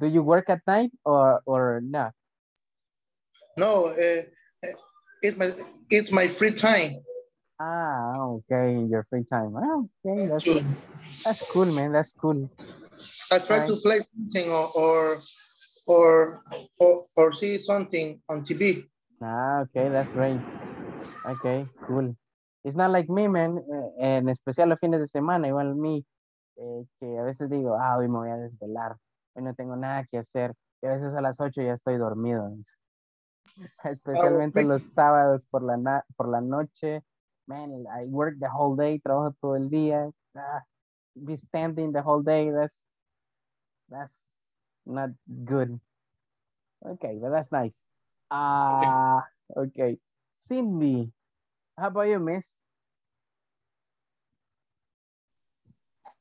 Do you work at night or not? No, it's my free time. Ah, okay, in your free time. Okay, that's cool, man. That's cool. I try to play something or see something on TV. Ah, okay, that's great. Okay, cool. It's not like me, man. En especial los fines de semana, igual mí, que a veces digo, hoy me voy a desvelar. Hoy no tengo nada que hacer. Y a veces a las 8 ya estoy dormido. Especialmente los sábados por la noche. Man, I work the whole day, trabajo todo el día. Be standing the whole day. That's not good. Okay, but that's nice. Okay. Cindy, how about you, miss?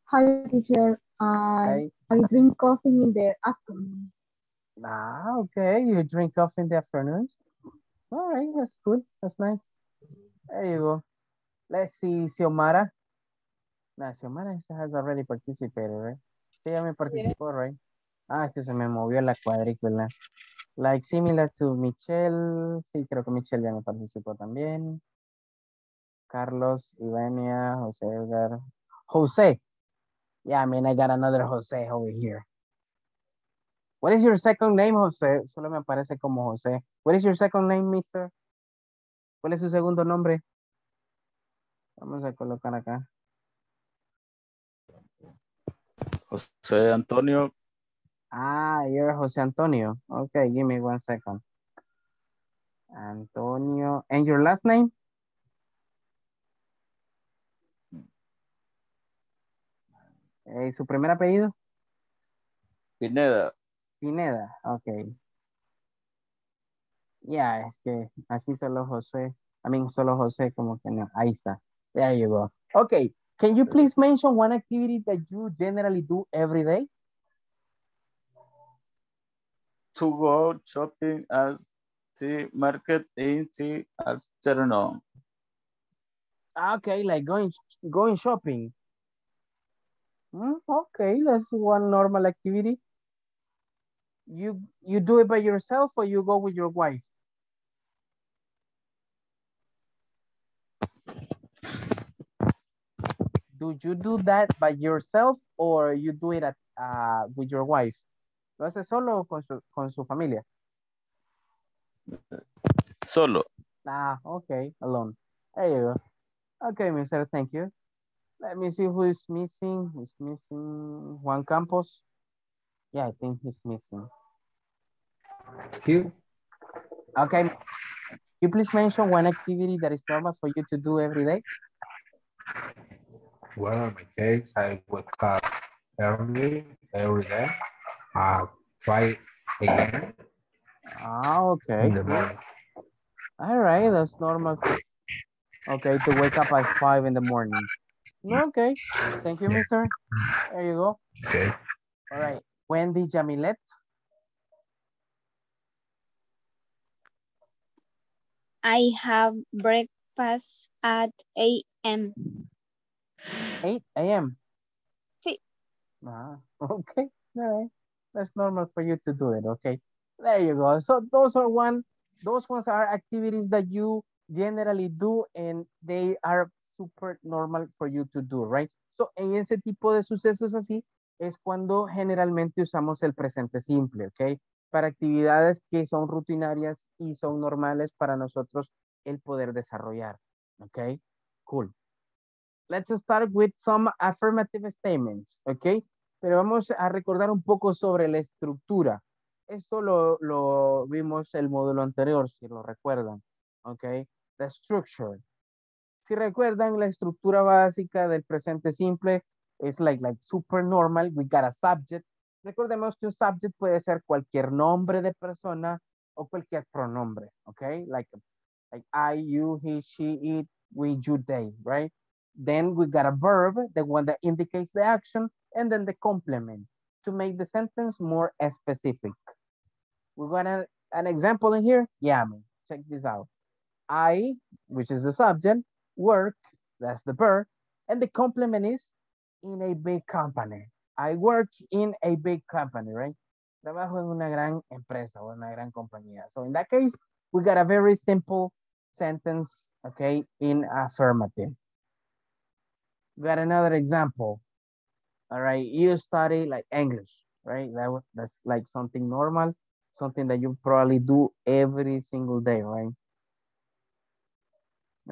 Hi, teacher. I drink coffee in the afternoon. Ah, okay. You drink coffee in the afternoons? All right, that's cool. That's nice. There you go. Let's see, Xiomara. No, Xiomara has already participated, right? Sí, ya me participó, right? Ah, que se me movió la cuadrícula. Like similar to Michelle. Sí, creo que Michelle ya me participó también. Carlos, Ivania, José Edgar. José. Yeah, I mean, I got another Jose over here. What is your second name, Jose? Solo me aparece como Jose. What is your second name, mister? ¿Cuál es su segundo nombre? Vamos a colocar acá. José Antonio. Ah, you're Jose Antonio. Okay, give me 1 second. Antonio. And your last name? ¿Su primer apellido? Pineda. Pineda, ok. Ya, es que así solo José. I mean, solo Jose, como que no. Ahí está. There you go. Okay. Can you please mention one activity that you generally do every day? To go shopping at the market in the afternoon. Okay, like going shopping. Okay, that's one normal activity. You do it by yourself or you go with your wife? Do you do that by yourself or you do it at, with your wife? ¿Lo hace solo o con su familia? Solo. Ah, okay, alone. There you go. Okay, Mr. Thank you. Let me see who is missing. Who's missing? Juan Campos. Yeah, I think he's missing. You? Okay. You please mention one activity that is normal for you to do every day. Well, in my case, I wake up early every day. Try again. Ah, okay. In the morning. All right, that's normal. Okay, to wake up at 5 in the morning. Okay, thank you, mister. There you go. Okay. All right, Wendy Jamilet. I have breakfast at 8 a.m. 8 a.m.? Sí. Ah, okay, all right. That's normal for you to do it, okay? There you go. So those ones are activities that you generally do and they are super normal for you to do, right? So en ese tipo de sucesos así es cuando generalmente usamos el presente simple, ¿ok? Para actividades que son rutinarias y son normales para nosotros el poder desarrollar, ¿ok? Cool. Let's start with some affirmative statements, ¿ok? Pero vamos a recordar un poco sobre la estructura. Esto lo vimos el módulo anterior, si lo recuerdan, ¿ok? The structure. Si recuerdan, la estructura básica del presente simple es like super normal. We got a subject. Recordemos que un subject puede ser cualquier nombre de persona o cualquier pronombre, ¿ok? Like I, you, he, she, it, we, you, they, right? Then we got a verb, the one that indicates the action, and then the complement to make the sentence more specific. We've got an example in here. Yeah, check this out. I, which is the subject, work, that's the verb, and the complement is in a big company. I work in a big company, right? Trabajo en una gran empresa o una gran compañía. So in that case, we got a very simple sentence, okay, in affirmative. We got another example. All right, you study like English, right? That's like something normal, something that you probably do every single day, right?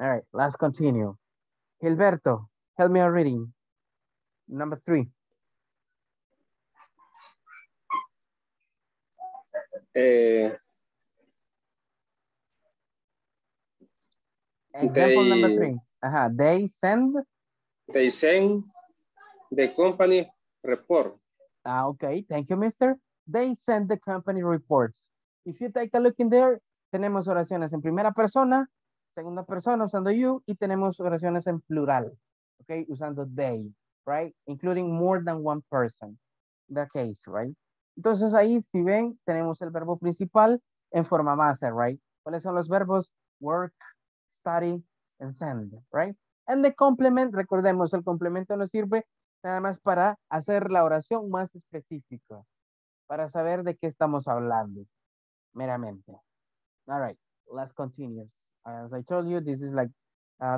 All right, let's continue. Gilberto, help me on reading. Number 3. Example number 3. They send. The company report. Ah, okay, thank you, mister. They send the company reports. If you take a look in there, tenemos oraciones en primera persona, segunda persona usando you, y tenemos oraciones en plural, okay, usando they, right? Including more than one person, the case, right? Entonces ahí, si ven, tenemos el verbo principal en forma base, right? ¿Cuáles son los verbos? Work, study, and send, right? And the complement, recordemos, el complemento nos sirve nada más para hacer la oración más específica, para saber de qué estamos hablando, meramente. All right, let's continue. As I told you, this is like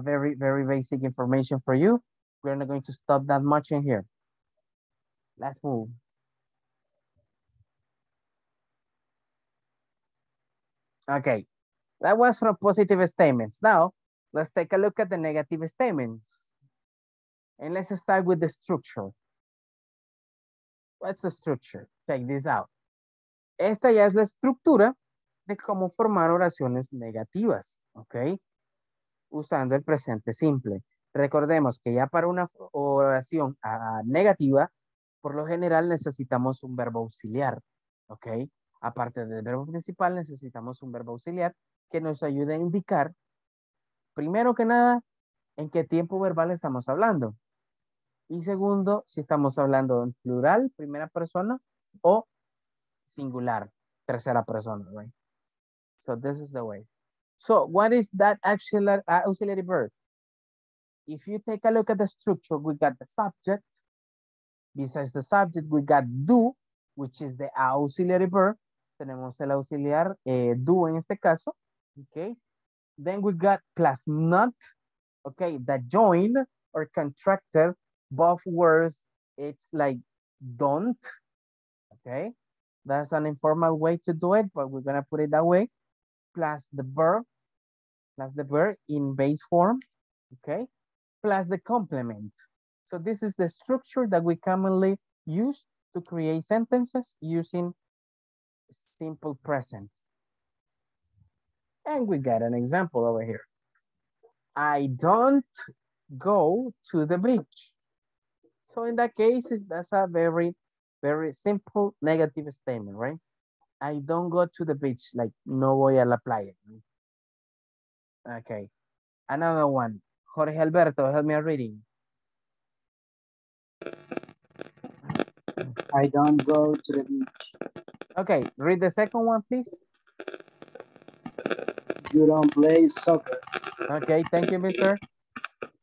very, very basic information for you. We're not going to stop that much in here. Let's move. Okay, that was from positive statements. Now, let's take a look at the negative statements. And let's start with the structure. What's the structure? Check this out. Esta ya es la estructura de cómo formar oraciones negativas, ¿ok? Usando el presente simple. Recordemos que ya para una oración negativa, por lo general necesitamos un verbo auxiliar, ¿ok? Aparte del verbo principal, necesitamos un verbo auxiliar que nos ayude a indicar primero que nada, ¿en qué tiempo verbal estamos hablando? Y segundo, si estamos hablando en plural, primera persona, o singular, tercera persona, right? So this is the way. So what is that auxiliary verb? If you take a look at the structure, we got the subject. Besides the subject, we got do, which is the auxiliary verb. Tenemos el auxiliar do en este caso. Okay. Then we got plus not. Okay, the join or contractor, both words, it's like don't. Okay, that's an informal way to do it, but we're going to put it that way. Plus the verb in base form. Okay, plus the complement. So this is the structure that we commonly use to create sentences using simple present. And we got an example over here. I don't go to the beach. So in that case, that's a very, very simple negative statement, right? I don't go to the beach, like no voy a la playa. Okay, another one. Jorge Alberto, help me reading. I don't go to the beach. Okay, read the second one, please. You don't play soccer. Okay, thank you, mister.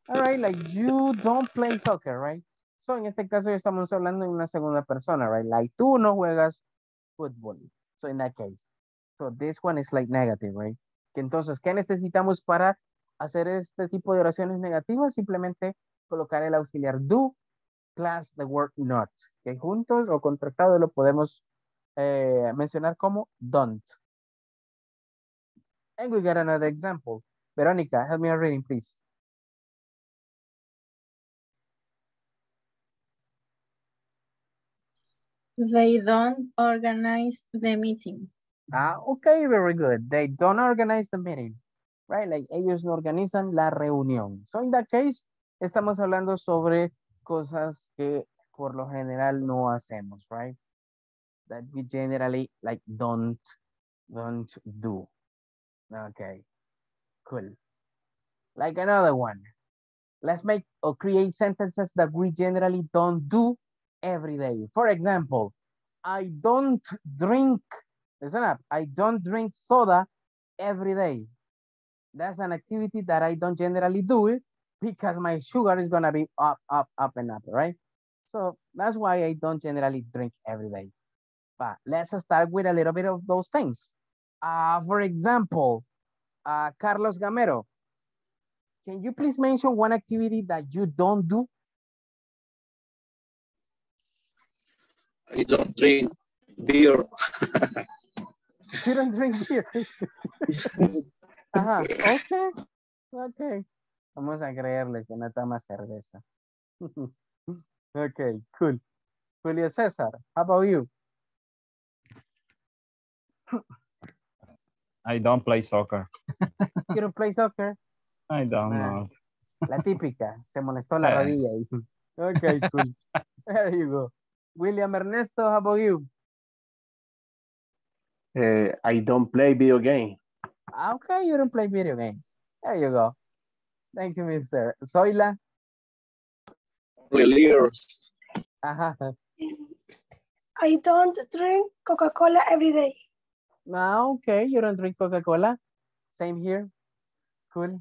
All right, like you don't play soccer, right? So en este caso ya estamos hablando en una segunda persona, right? Like tú no juegas fútbol. So in that case. So this one is like negative, right? Que entonces, ¿qué necesitamos para hacer este tipo de oraciones negativas? Simplemente colocar el auxiliar do plus the word not. Que juntos o contractados lo podemos mencionar como don't. And we got another example. Veronica, help me reading, please. They don't organize the meeting. Ah, okay, very good. They don't organize the meeting, right? Like ellos no organizan la reunión. So in that case, estamos hablando sobre cosas que por lo general no hacemos, right? That we generally like don't do. Okay, cool. Like another one. Let's make or create sentences that we generally don't do every day. For example, I don't drink, listen up, I don't drink soda every day. That's an activity that I don't generally do it because my sugar is gonna be up and up, right? So that's why I don't generally drink every day. But let's start with a little bit of those things. For example, Carlos Gamero, can you please mention one activity that you don't do? I don't drink beer. You don't drink beer. Ajá, okay. Vamos a creerle que no toma cerveza. Okay, cool. Julio César, how about you? I don't play soccer. You don't play soccer? I don't know. La típica, se molestó la rodilla. Okay, cool. There you go. William Ernesto, how about you? I don't play video games. Okay, you don't play video games. There you go. Thank you, Mr. Zoila. Relievers. I don't drink Coca-Cola every day. Okay, you don't drink Coca-Cola. Same here. Cool.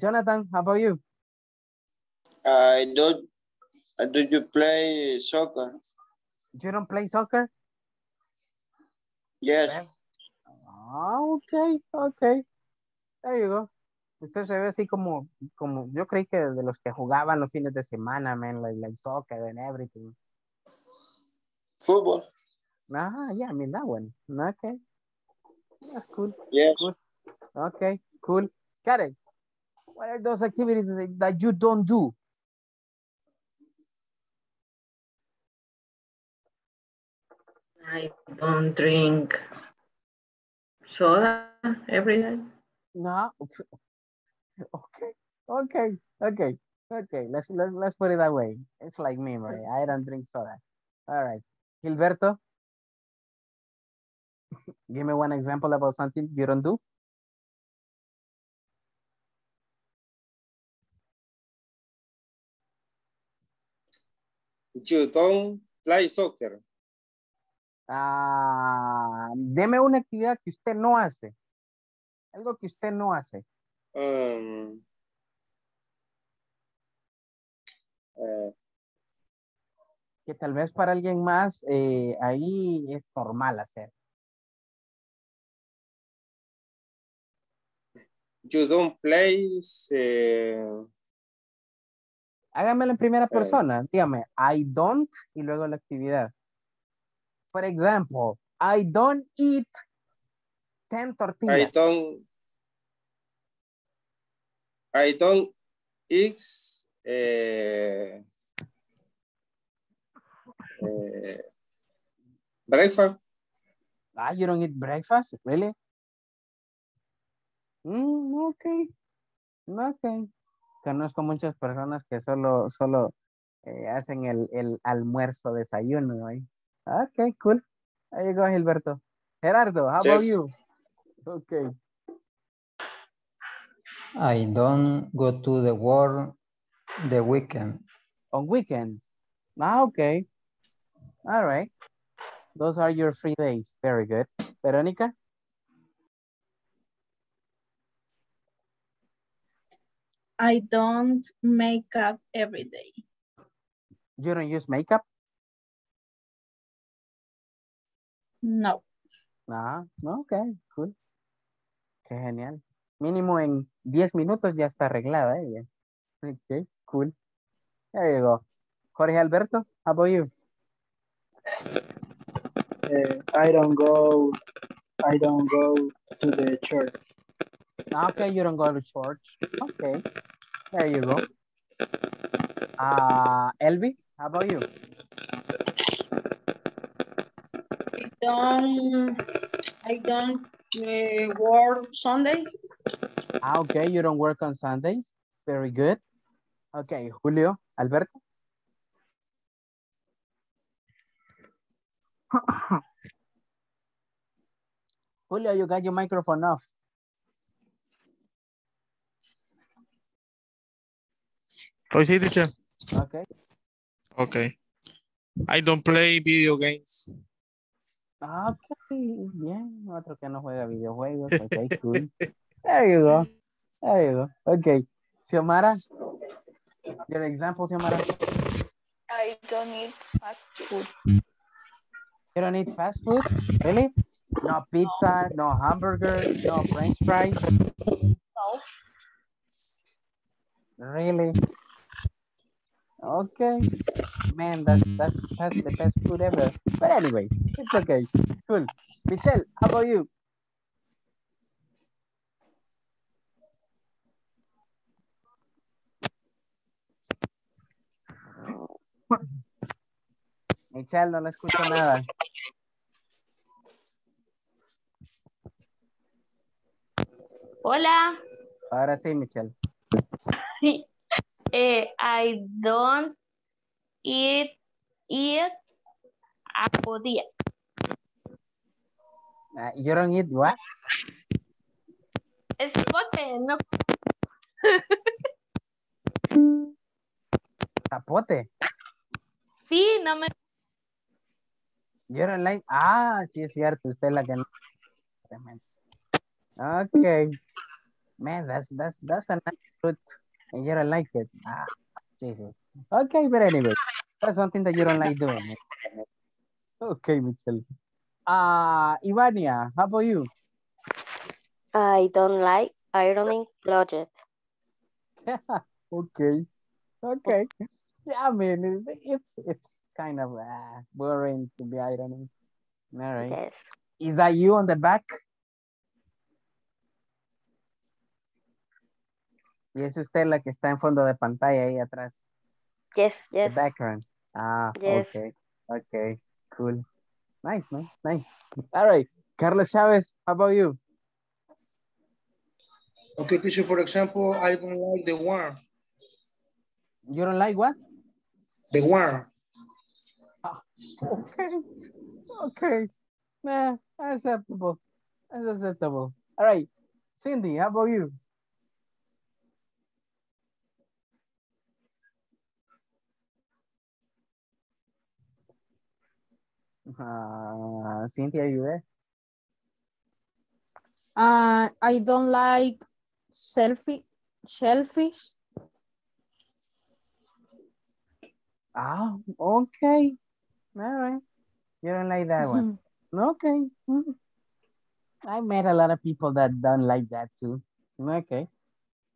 Jonathan, how about you? Do you play soccer? You don't play soccer? Yes. Okay. There you go. Usted se ve así como yo creí que de los que jugaban los fines de semana, man, like soccer and everything. Football. Yeah, I mean that one. Okay. That's cool. Yes. Cool. Okay, cool. Karen, what are those activities that you don't do? I don't drink soda every day. No. Okay. Let's put it that way. It's like me, right? I don't drink soda. All right, Gilberto. Give me one example about something you don't do. you don't play soccer? Deme una actividad que usted no hace. Algo que usted no hace. Que tal vez para alguien más ahí es normal hacer. You don't play. Hágamelo en primera persona. Dígame, I don't y luego la actividad. For example, I don't eat 10 tortillas. I don't eat breakfast. Ah, you don't eat breakfast? Really? Okay. Okay. Conozco muchas personas que solo hacen el almuerzo, desayuno. Okay, cool. There you go, Gilberto. Gerardo, how about you? Okay. I don't go to the work the weekend. On weekends? Okay. All right. Those are your free days. Very good. Veronica? I don't make up every day. You don't use makeup? No. Okay, cool. Qué genial. Mínimo en 10 minutos ya está arreglada ella. Okay, cool. There you go. Jorge Alberto, how about you? I don't go to the church. Okay, you don't go to church. Okay, there you go. Elvi, how about you? I don't work Sunday. Okay, you don't work on Sundays. Very good. Okay, Julio, Alberto. Julio, you got your microphone off. Okay. I don't play video games. Okay, bien. Otro que no juega videojuegos. Okay, cool. There you go. Okay. Xiomara, your example, Xiomara. I don't eat fast food. You don't eat fast food? Really? No pizza, no hamburger, no French fries? No. Really? Okay, man, that's the best food ever. But anyway, it's okay. Cool. Michelle, how about you? Michelle, no la escucho nada. Hola. Ahora sí, Michelle. Sí. I don't eat apple. You don't eat what? It's zapote, no. Zapote? Sí, no me... You don't like... sí es cierto, usted la que no... Okay. Man, that's a nice fruit. And you don't like it. Jesus. Okay, but anyway, that's something that you don't like doing. Okay, Michelle. Ivania, how about you? I don't like ironing clothes. Okay. Yeah, I mean, it's kind of boring to be ironing. All right. Yes. Is that you on the back? Y es usted la que está en fondo de pantalla ahí atrás. Yes. The background. Yes. Okay. Cool. Nice, man. Nice. All right. Carlos Chavez, how about you? Okay, teacher, for example, I don't like the warm. You don't like what? The warm. Okay. Nah, acceptable. That's acceptable. All right. Cindy, how about you? Cynthia, are you there? I don't like shellfish. Ah, okay. All right. You don't like that one. Okay. I met a lot of people that don't like that too. Okay.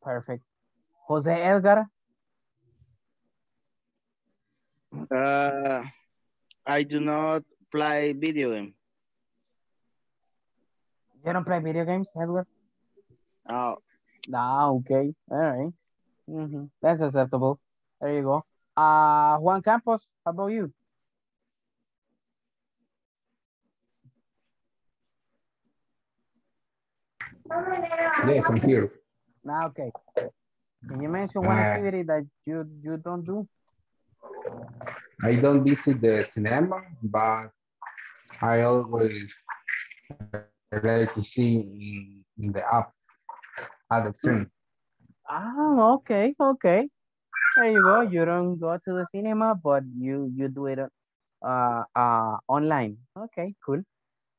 Perfect. Jose Edgar? I do not play video games. You don't play video games, Edward? No. No, okay. All right. That's acceptable. There you go. Juan Campos, how about you? Yes, I'm here. Okay. Can you mention one activity that you don't do? I don't visit the cinema, but I always like to see in the app other things. Okay, okay. There you go. You don't go to the cinema, but you do it online. Okay, cool.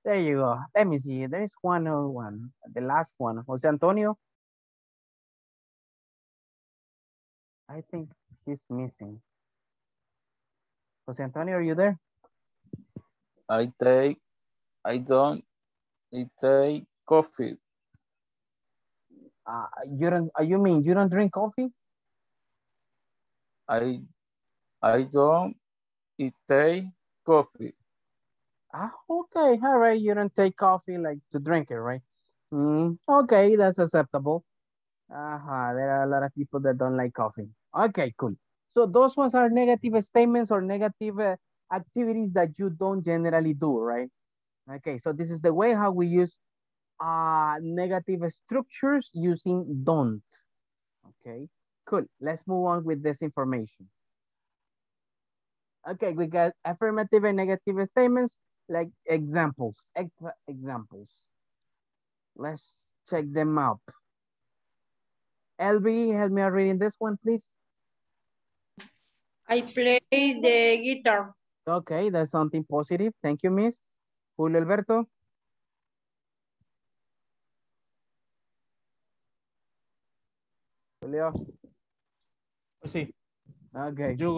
There you go. Let me see. There's one other one. The last one. Jose Antonio. I think he's missing. Jose Antonio, are you there? I don't take coffee. You mean you don't drink coffee? I don't take coffee. Okay, all right. You don't take coffee like to drink it, right? Okay, that's acceptable. There are a lot of people that don't like coffee. Okay, cool. So those ones are negative statements or negative activities that you don't generally do, right? Okay, so this is the way how we use negative structures using don't. Okay, cool. Let's move on with this information. Okay, we got affirmative and negative statements like examples. Examples. Let's check them out. LB, help me out reading this one, please. I play the guitar. Okay, that's something positive. Thank you, Miss. Julio Alberto. Julio. Sí. Okay. You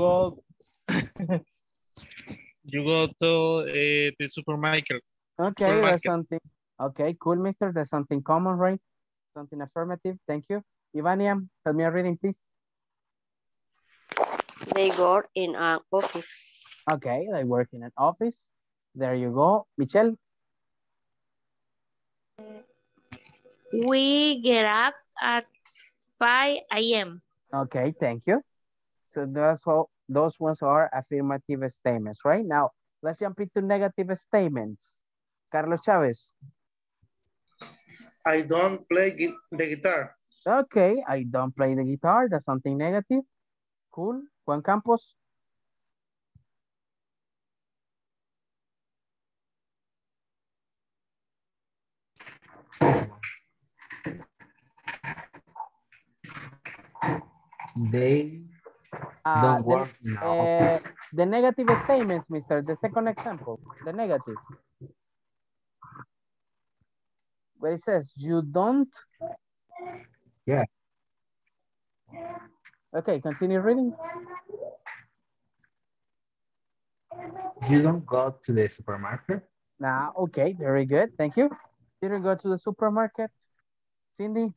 go to the supermarket. Okay, that's something. Okay, cool, mister. That's something common, right? Something affirmative. Thank you. Ivania, help me a reading, please. They work in an office. Okay, they work in an office. There you go. Michelle? We get up at 5 a.m. Okay, thank you. So those ones are affirmative statements, right? Now, let's jump into negative statements. Carlos Chavez? I don't play the guitar. Okay, I don't play the guitar. That's something negative. Cool. Juan Campos. They don't work now. The negative statements, mister. The second example. The negative. Where it says you don't. Yeah. Okay, continue reading. You don't go to the supermarket? Nah, okay, very good. Thank you. You don't go to the supermarket. Cindy?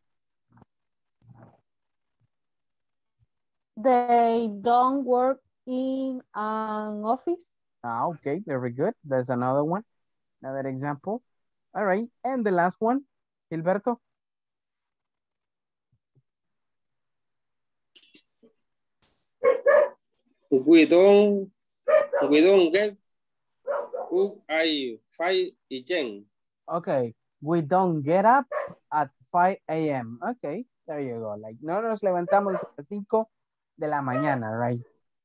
They don't work in an office. Ah, okay, very good. There's another one. Another example. All right, and the last one, Gilberto. We don't get up at 5 a.m. Okay, we don't get up at 5 a.m. Okay, there you go. Like, no nos levantamos a las 5 de la mañana, right?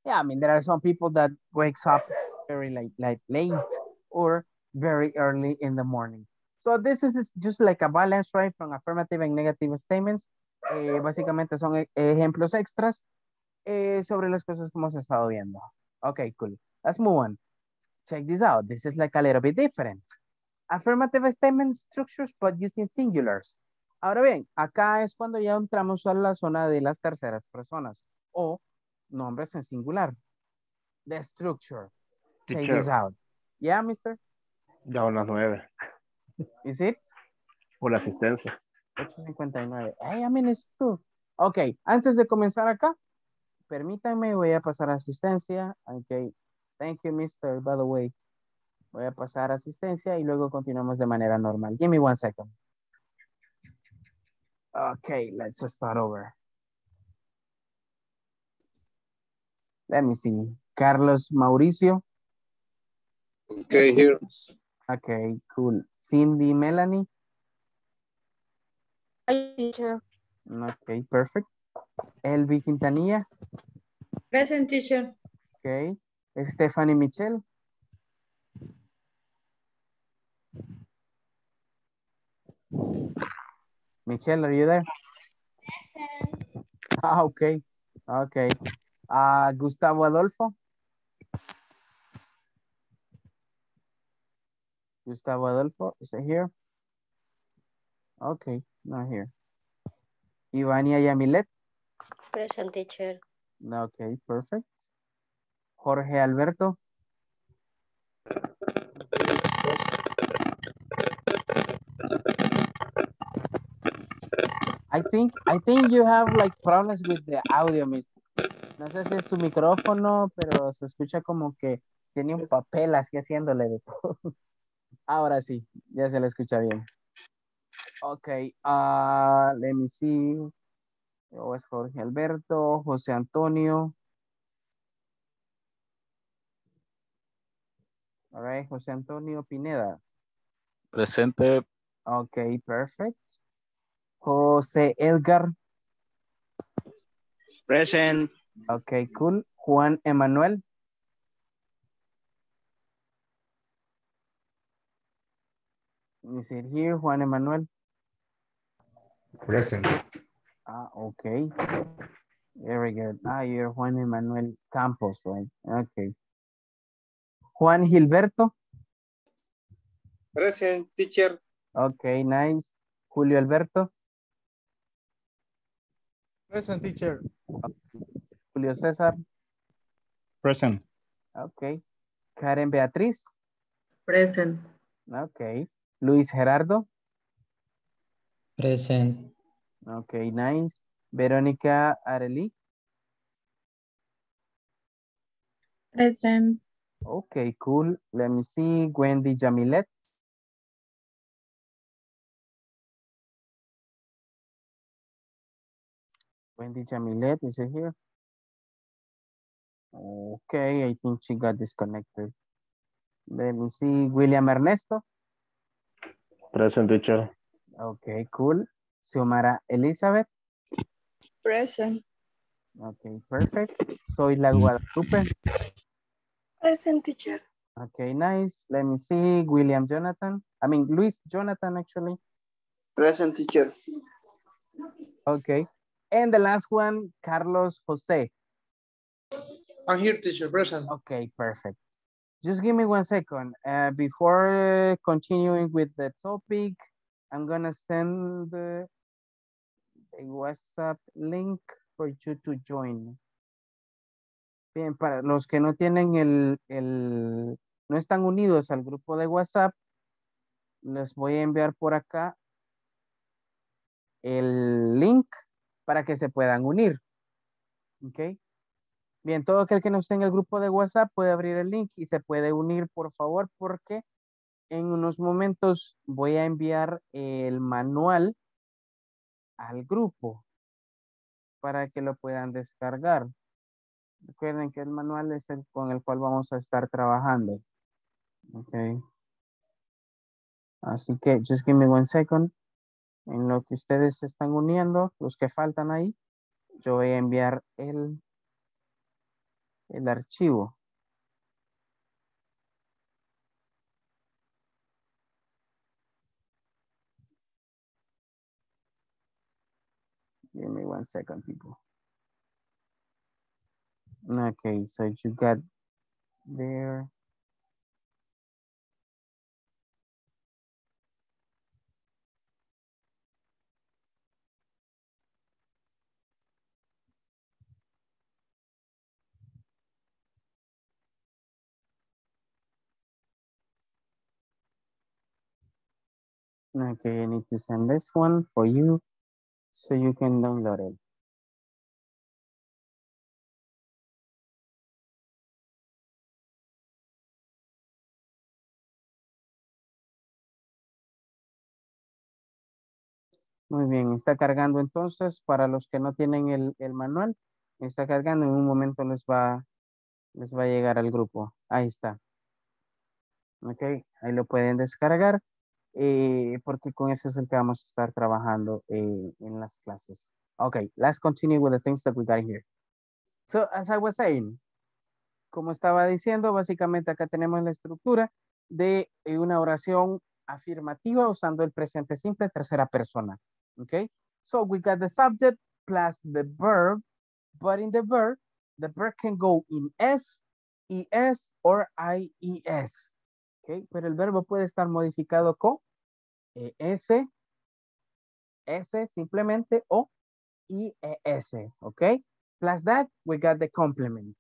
Yeah, I mean, there are some people that wakes up very late or very early in the morning. So this is just like a balance, right, from affirmative and negative statements. Básicamente son ejemplos extras sobre las cosas que hemos estado viendo. Okay, cool. Let's move on. Check this out. This is like a little bit different. Affirmative statement structures, but using singulars. Ahora bien, acá es cuando ya entramos a la zona de las terceras personas o nombres en singular. The structure. Check this out. Yeah, mister. Ya son las 9. Is it? Por la asistencia. 8:59. Hey, I mean, it's true. Ok, antes de comenzar acá, permítanme, voy a pasar a asistencia. Ok, thank you, mister, by the way. Voy a pasar a asistencia y luego continuamos de manera normal. Give me 1 second. Okay, let's start over. Let me see. Carlos Mauricio. Okay, here. Okay, cool. Cindy Melanie. Hi, teacher. Okay, perfect. Elvi Quintanilla. Present, teacher. Okay. Stephanie Michelle. Michelle, are you there? Present. Ah, okay. Okay. Gustavo Adolfo. Gustavo Adolfo, is it here? Okay, not here. Ivania Yamilet. Present, teacher. Okay, perfect. Jorge Alberto. I think you have like problems with the audio, mister. No sé si es su micrófono, pero se escucha como que tiene un papel así haciéndole de todo. Ahora sí, ya se le escucha bien. Ok, let me see. Oh, es Jorge Alberto, José Antonio. All right, José Antonio Pineda. Presente. Ok, perfect. José Edgar. Present. Ok, cool. Juan Emanuel. Is it here, Juan Emanuel? Present. Ah, okay. Very good. Ah, you're Juan Emanuel Campos, right? Okay. Juan Gilberto. Present, teacher. Okay, nice. Julio Alberto. Present, teacher. Okay. Julio César. Present. Okay. Karen Beatriz. Present. Okay. Luis Gerardo. Present. Okay, nice. Verónica Arely. Present. Okay, cool. Let me see. Wendy Jamilet. Wendy Jamilet, is it here? Okay, I think she got disconnected. Let me see. William Ernesto. Present, teacher. Okay, cool. Xiomara Elizabeth. Present. Okay, perfect. Zoila Guadalupe. Present, teacher. Okay, nice. Let me see. William Jonathan. I mean, Luis Jonathan, actually. Present, teacher. Okay. And the last one, Carlos Jose. I'm here, teacher. Present. Okay, perfect. Just give me 1 second. Before continuing with the topic, I'm going to send a WhatsApp link for you to join. Bien, para los que no tienen no están unidos al grupo de WhatsApp, les voy a enviar por acá el link para que se puedan unir. ¿Ok? Bien, todo aquel que no esté en el grupo de WhatsApp puede abrir el link y se puede unir, por favor, porque en unos momentos voy a enviar el manual al grupo para que lo puedan descargar. Recuerden que el manual es el con el cual vamos a estar trabajando. Ok. Así que, just give me 1 second. En lo que ustedes se están uniendo, los que faltan ahí, yo voy a enviar el archivo. Give me 1 second, people. Okay, so you got there. Okay, I need to send this one for you so you can download it. Muy bien, está cargando entonces. Para los que no tienen el manual, está cargando. En un momento les va a llegar al grupo. Ahí está. Ok, ahí lo pueden descargar porque con eso es el que vamos a estar trabajando en las clases. Ok, let's continue with the things that we got here. So, as I was saying, como estaba diciendo, básicamente acá tenemos la estructura de una oración afirmativa usando el presente simple tercera persona. Okay, so we got the subject plus the verb, but in the verb can go in S, ES, or IES. Okay, pero el verbo puede estar modificado con S, S simplemente o IES. Okay, plus that we got the complement.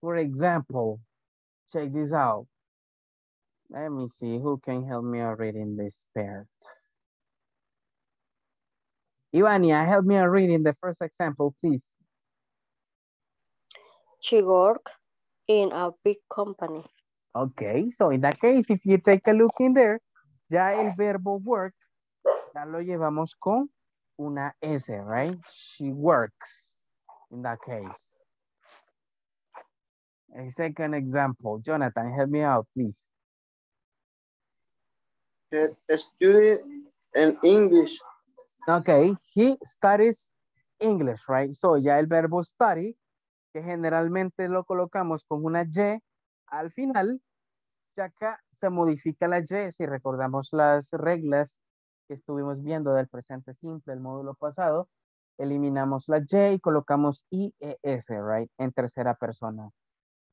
For example, check this out. Let me see who can help me out reading this part. Ivania, help me out reading the first example, please. She worked in a big company. Okay, so in that case, if you take a look in there, ya el verbo work, ya lo llevamos con una S, right? She works, in that case. A second example, Jonathan, help me out, please. He studied in English. Okay, he studies English, right? So ya el verbo study, que generalmente lo colocamos con una Y al final, ya acá se modifica la Y, si recordamos las reglas que estuvimos viendo del presente simple, el módulo pasado, eliminamos la Y y colocamos IES, right? En tercera persona.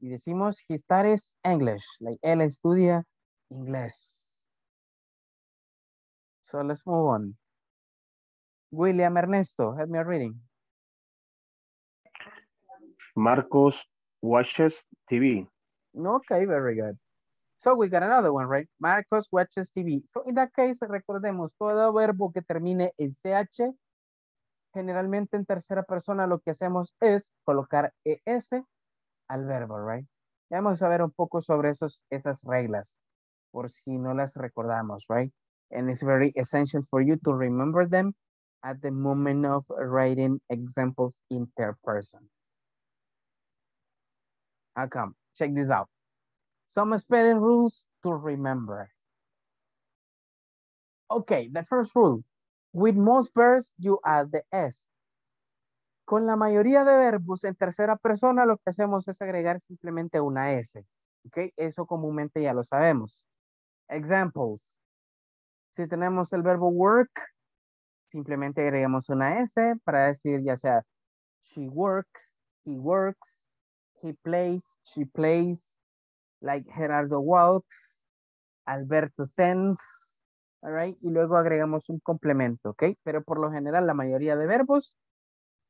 Y decimos, he studies English, like él estudia inglés. So let's move on. William Ernesto, help me reading. Marcos watches TV. Okay, very good. So we got another one, right? Marcos watches TV. So in that case, recordemos, todo verbo que termine en CH, generalmente en tercera persona lo que hacemos es colocar ES al verbo, right? Ya vamos a ver un poco sobre esas reglas, por si no las recordamos, right? And it's very essential for you to remember them at the moment of writing examples in third person. How come? Check this out. Some spelling rules to remember. Okay, the first rule. With most verbs, you add the S. Con la mayoría de verbos en tercera persona, lo que hacemos es agregar simplemente una S. Okay, eso comúnmente ya lo sabemos. Examples. Si tenemos el verbo work, simplemente agregamos una S para decir ya sea she works, he works, he plays, she plays, like Gerardo walks, Alberto sends, all right? Y luego agregamos un complemento, ¿ok? Pero por lo general la mayoría de verbos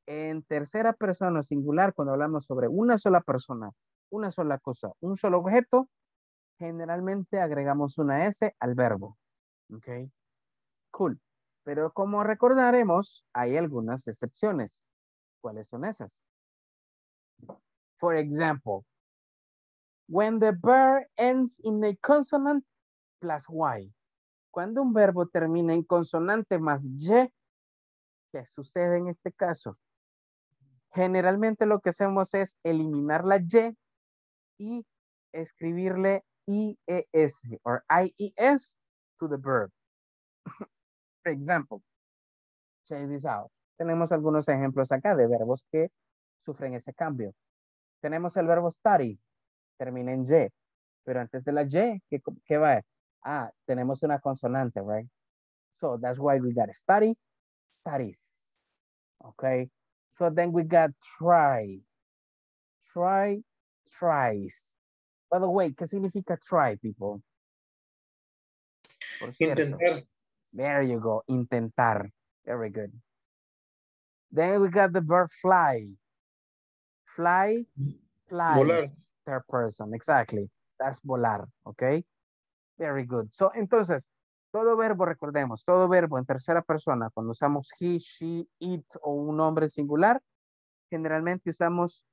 en tercera persona o singular, cuando hablamos sobre una sola persona, una sola cosa, un solo objeto, generalmente agregamos una S al verbo. Ok, cool. Pero como recordaremos, hay algunas excepciones. ¿Cuáles son esas? For example, when the verb ends in a consonant plus Y. Cuando un verbo termina en consonante más Y, ¿qué sucede en este caso? Generalmente lo que hacemos es eliminar la Y y escribirle IES o IES to the verb. For example, check this out. Tenemos algunos ejemplos acá de verbos que sufren ese cambio. Tenemos el verbo study, termina en Y, pero antes de la Y, ¿qué va? Ah, tenemos una consonante, right? So that's why we got study, studies. Okay, so then we got try, try, tries. By the way, ¿qué significa try, people? Intentar. There you go, intentar. Very good. Then we got the verb fly. Fly, flies. Volar. Third person, exactly. That's volar, okay? Very good. So, entonces, todo verbo, recordemos, todo verbo en tercera persona, cuando usamos he, she, it o un nombre singular, generalmente usamos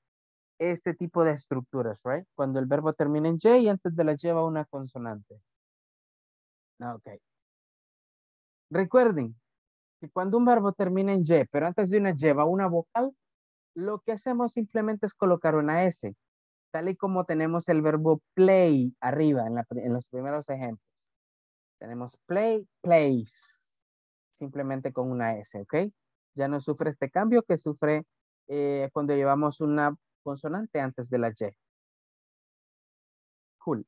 este tipo de estructuras, right? Cuando el verbo termina en Y, antes de la Y va una consonante. Ok. Recuerden que cuando un verbo termina en Y, pero antes de una Y va una vocal, lo que hacemos simplemente es colocar una S, tal y como tenemos el verbo play arriba en los primeros ejemplos. Tenemos play, plays, simplemente con una S, ¿ok? Ya no sufre este cambio que sufre cuando llevamos una consonante antes de la Y. Cool.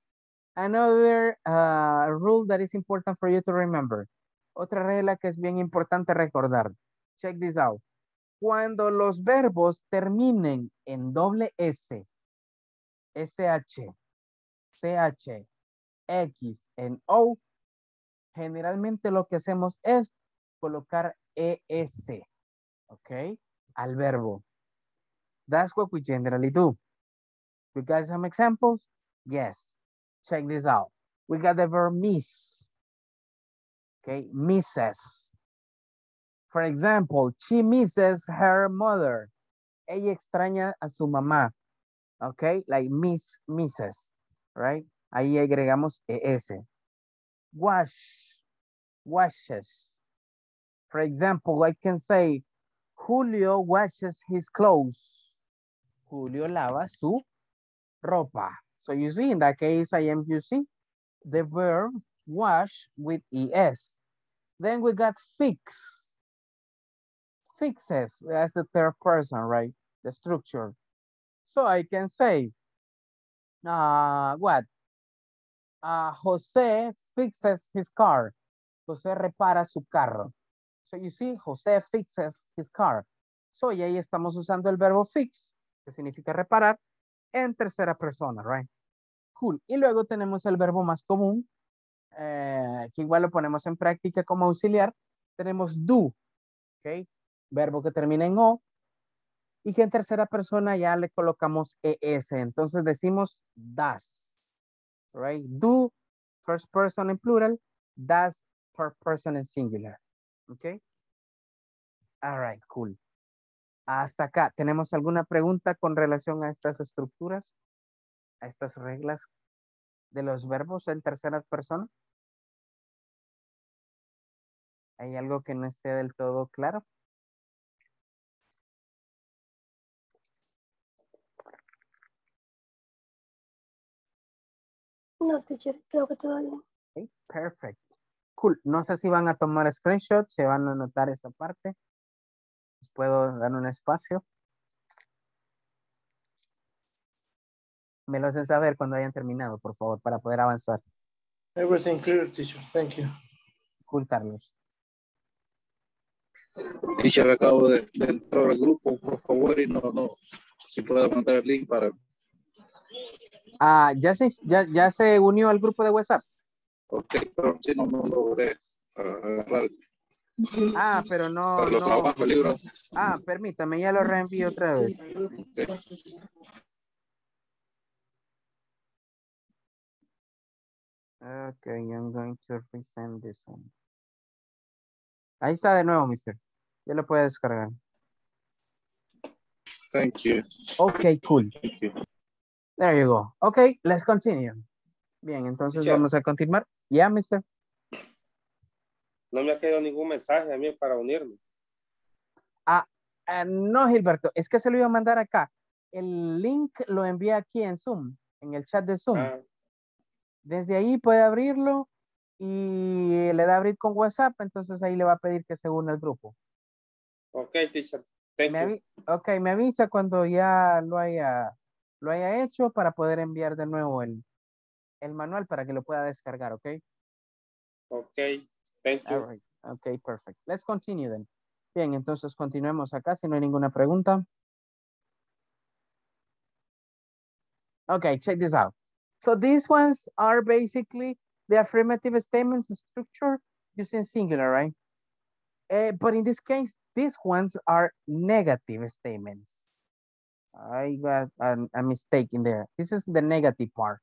Another rule that is important for you to remember. Otra regla que es bien importante recordar. Check this out. Cuando los verbos terminen en doble S, SH, CH, X, en O, generalmente lo que hacemos es colocar ES, ok, al verbo. That's what we generally do. You guys have examples? Yes. Check this out. We got the verb miss. Okay, misses. For example, she misses her mother. Ella extraña a su mamá. Okay, like miss, misses, right? Ahí agregamos ES. Wash, washes. For example, I can say, Julio washes his clothes. Julio lava su ropa. So you see, in that case, I am using the verb wash with ES. Then we got fix. Fixes, that's the third person, right? The structure. So I can say, what? Jose fixes his car. Jose repara su carro. So you see, Jose fixes his car. So y ahí estamos usando el verbo fix, que significa reparar, en tercera persona, right? Cool. Y luego tenemos el verbo más común, que igual lo ponemos en práctica como auxiliar. Tenemos do, ¿ok? Verbo que termina en O, y que en tercera persona ya le colocamos ES. Entonces decimos das. Right? Do, first person in plural, does, third person in singular. Okay? All right, cool. Hasta acá. ¿Tenemos alguna pregunta con relación a estas estructuras? A estas reglas de los verbos en tercera persona. ¿Hay algo que no esté del todo claro? No, teacher, creo que todo bien. Okay, perfect. Cool. No sé si van a tomar screenshot, se van a anotar esa parte. ¿Les puedo dar un espacio? Me lo hacen saber cuando hayan terminado, por favor, para poder avanzar. Everything clear, teacher. Thank you. Cool, Carlos. Teacher, acabo de entrar al grupo, por favor, y no, si puedo mandar el link para... ¿Ya se unió al grupo de WhatsApp? Ok, pero si no logré agarrar. Pero no. No. Permítame, ya lo reenvío otra vez. Okay. Okay, I'm going to resend this one. Ahí está de nuevo, mister. Ya lo puede descargar. Thank you. Okay, cool. Thank you. There you go. Okay, let's continue. Bien, entonces teacher, vamos a continuar. Yeah, mister. No me ha quedado ningún mensaje a mí para unirme. No, Gilberto. Es que se lo iba a mandar acá. El link lo envía aquí en Zoom, en el chat de Zoom. Desde ahí puede abrirlo y le da a abrir con WhatsApp. Entonces ahí le va a pedir que se una al grupo. Okay, teacher. Me avisa cuando ya lo haya hecho para poder enviar de nuevo el manual para que lo pueda descargar, ¿ok? Ok, thank you. All right. Ok, perfect. Let's continue then. Bien, entonces continuemos acá si no hay ninguna pregunta. Ok, check this out. So these ones are basically the affirmative statements structure using singular, right? But in this case, these ones are negative statements. I got a mistake in there. This is the negative part.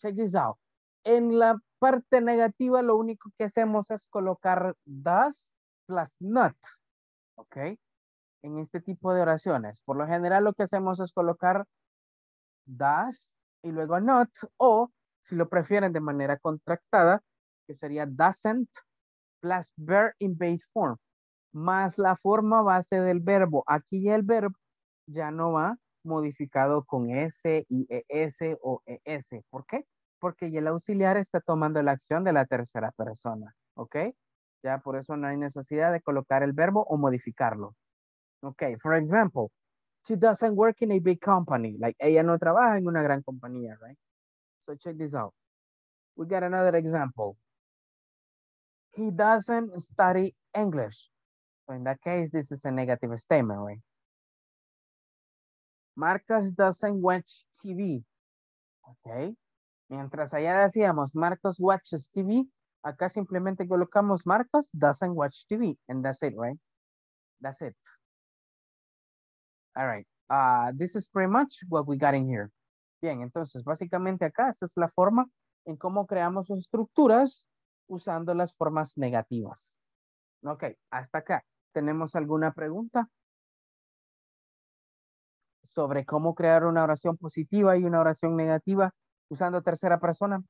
Check this out. En la parte negativa lo único que hacemos es colocar does plus not. ¿Ok? En este tipo de oraciones. Por lo general lo que hacemos es colocar does y luego not. O si lo prefieren de manera contractada, que sería doesn't plus verb in base form. Más la forma base del verbo. Aquí el verbo ya no va modificado con S, IES o ES. ¿Por qué? Porque ya el auxiliar está tomando la acción de la tercera persona. ¿Ok? Ya por eso no hay necesidad de colocar el verbo o modificarlo. ¿Ok? For example, she doesn't work in a big company. Like, ella no trabaja en una gran compañía, right? So check this out. We got another example. He doesn't study English. So in that case, this is a negative statement, right? Marcos doesn't watch TV. Ok. Mientras allá decíamos Marcos watches TV, acá simplemente colocamos Marcos doesn't watch TV. And that's it, right? That's it. All right. This is pretty much what we got in here. Bien, entonces básicamente acá esta es la forma en cómo creamos estructuras usando las formas negativas. Ok, hasta acá. ¿Tenemos alguna pregunta sobre cómo crear una oración positiva y una oración negativa usando tercera persona?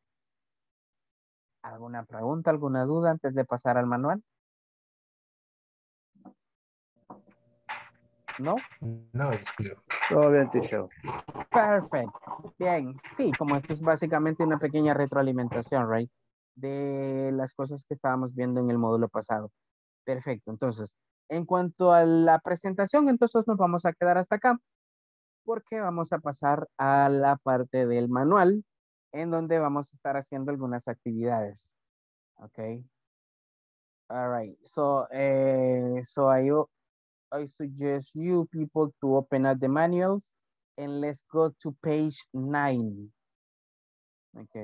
¿Alguna pregunta, alguna duda antes de pasar al manual? ¿No? No, es clear. Todo bien, teacher. Perfecto. Bien, sí, como esto es básicamente una pequeña retroalimentación, right? De las cosas que estábamos viendo en el módulo pasado. Perfecto, entonces, en cuanto a la presentación, entonces nos vamos a quedar hasta acá porque vamos a pasar a la parte del manual en donde vamos a estar haciendo algunas actividades. Ok. All right. So, I suggest you people to open up the manuals and let's go to page 9. Ok.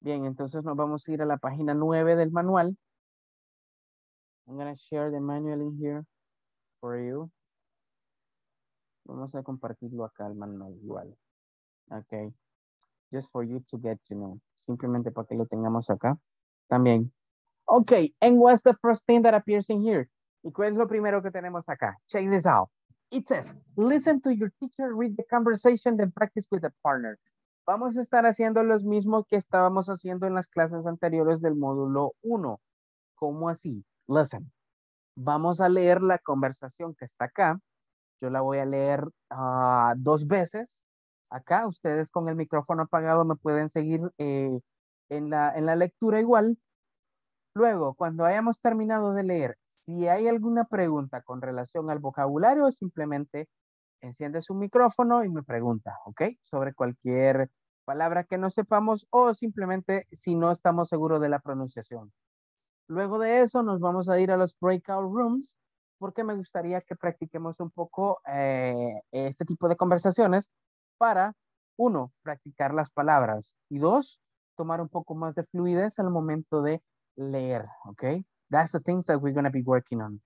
Bien, entonces nos vamos a ir a la página 9 del manual. I'm going to share the manual in here for you. Vamos a compartirlo acá al manual igual. Ok. Just for you to get to know. Simplemente para que lo tengamos acá. También. Ok. And what's the first thing that appears in here? ¿Y cuál es lo primero que tenemos acá? Check this out. It says, listen to your teacher, read the conversation, then practice with a partner. Vamos a estar haciendo los mismos que estábamos haciendo en las clases anteriores del módulo 1. ¿Cómo así? Listen. Vamos a leer la conversación que está acá. Yo la voy a leer 2 veces. Acá ustedes con el micrófono apagado me pueden seguir en la lectura igual. Luego, cuando hayamos terminado de leer, si hay alguna pregunta con relación al vocabulario, simplemente enciende su micrófono y me pregunta, ¿ok? Sobre cualquier palabra que no sepamos o simplemente si no estamos seguros de la pronunciación. Luego de eso nos vamos a ir a los breakout rooms porque me gustaría que practiquemos un poco este tipo de conversaciones para, 1, practicar las palabras y 2, tomar un poco más de fluidez al momento de leer, ¿ok? That's the things that we're going to be working on.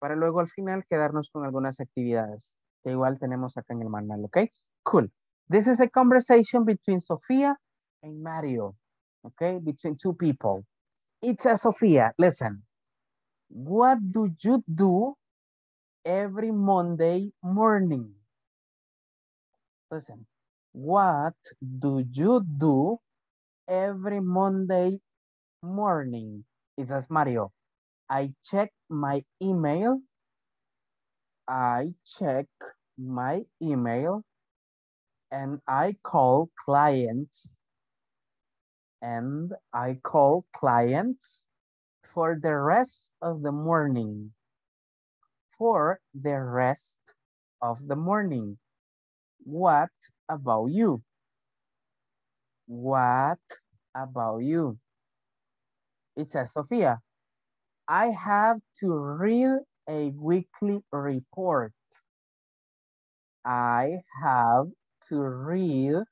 Para luego al final quedarnos con algunas actividades que igual tenemos acá en el manual, ¿ok? Cool. This is a conversation between Sofía and Mario, okay? Between 2 people. It's a Sofía. Listen. What do you do every Monday morning? Listen. What do you do every Monday morning? It says Mario. I check my email. I check my email and I call clients. And I call clients for the rest of the morning. For the rest of the morning. What about you? What about you? It says Sofía. I have to read a weekly report. I have to read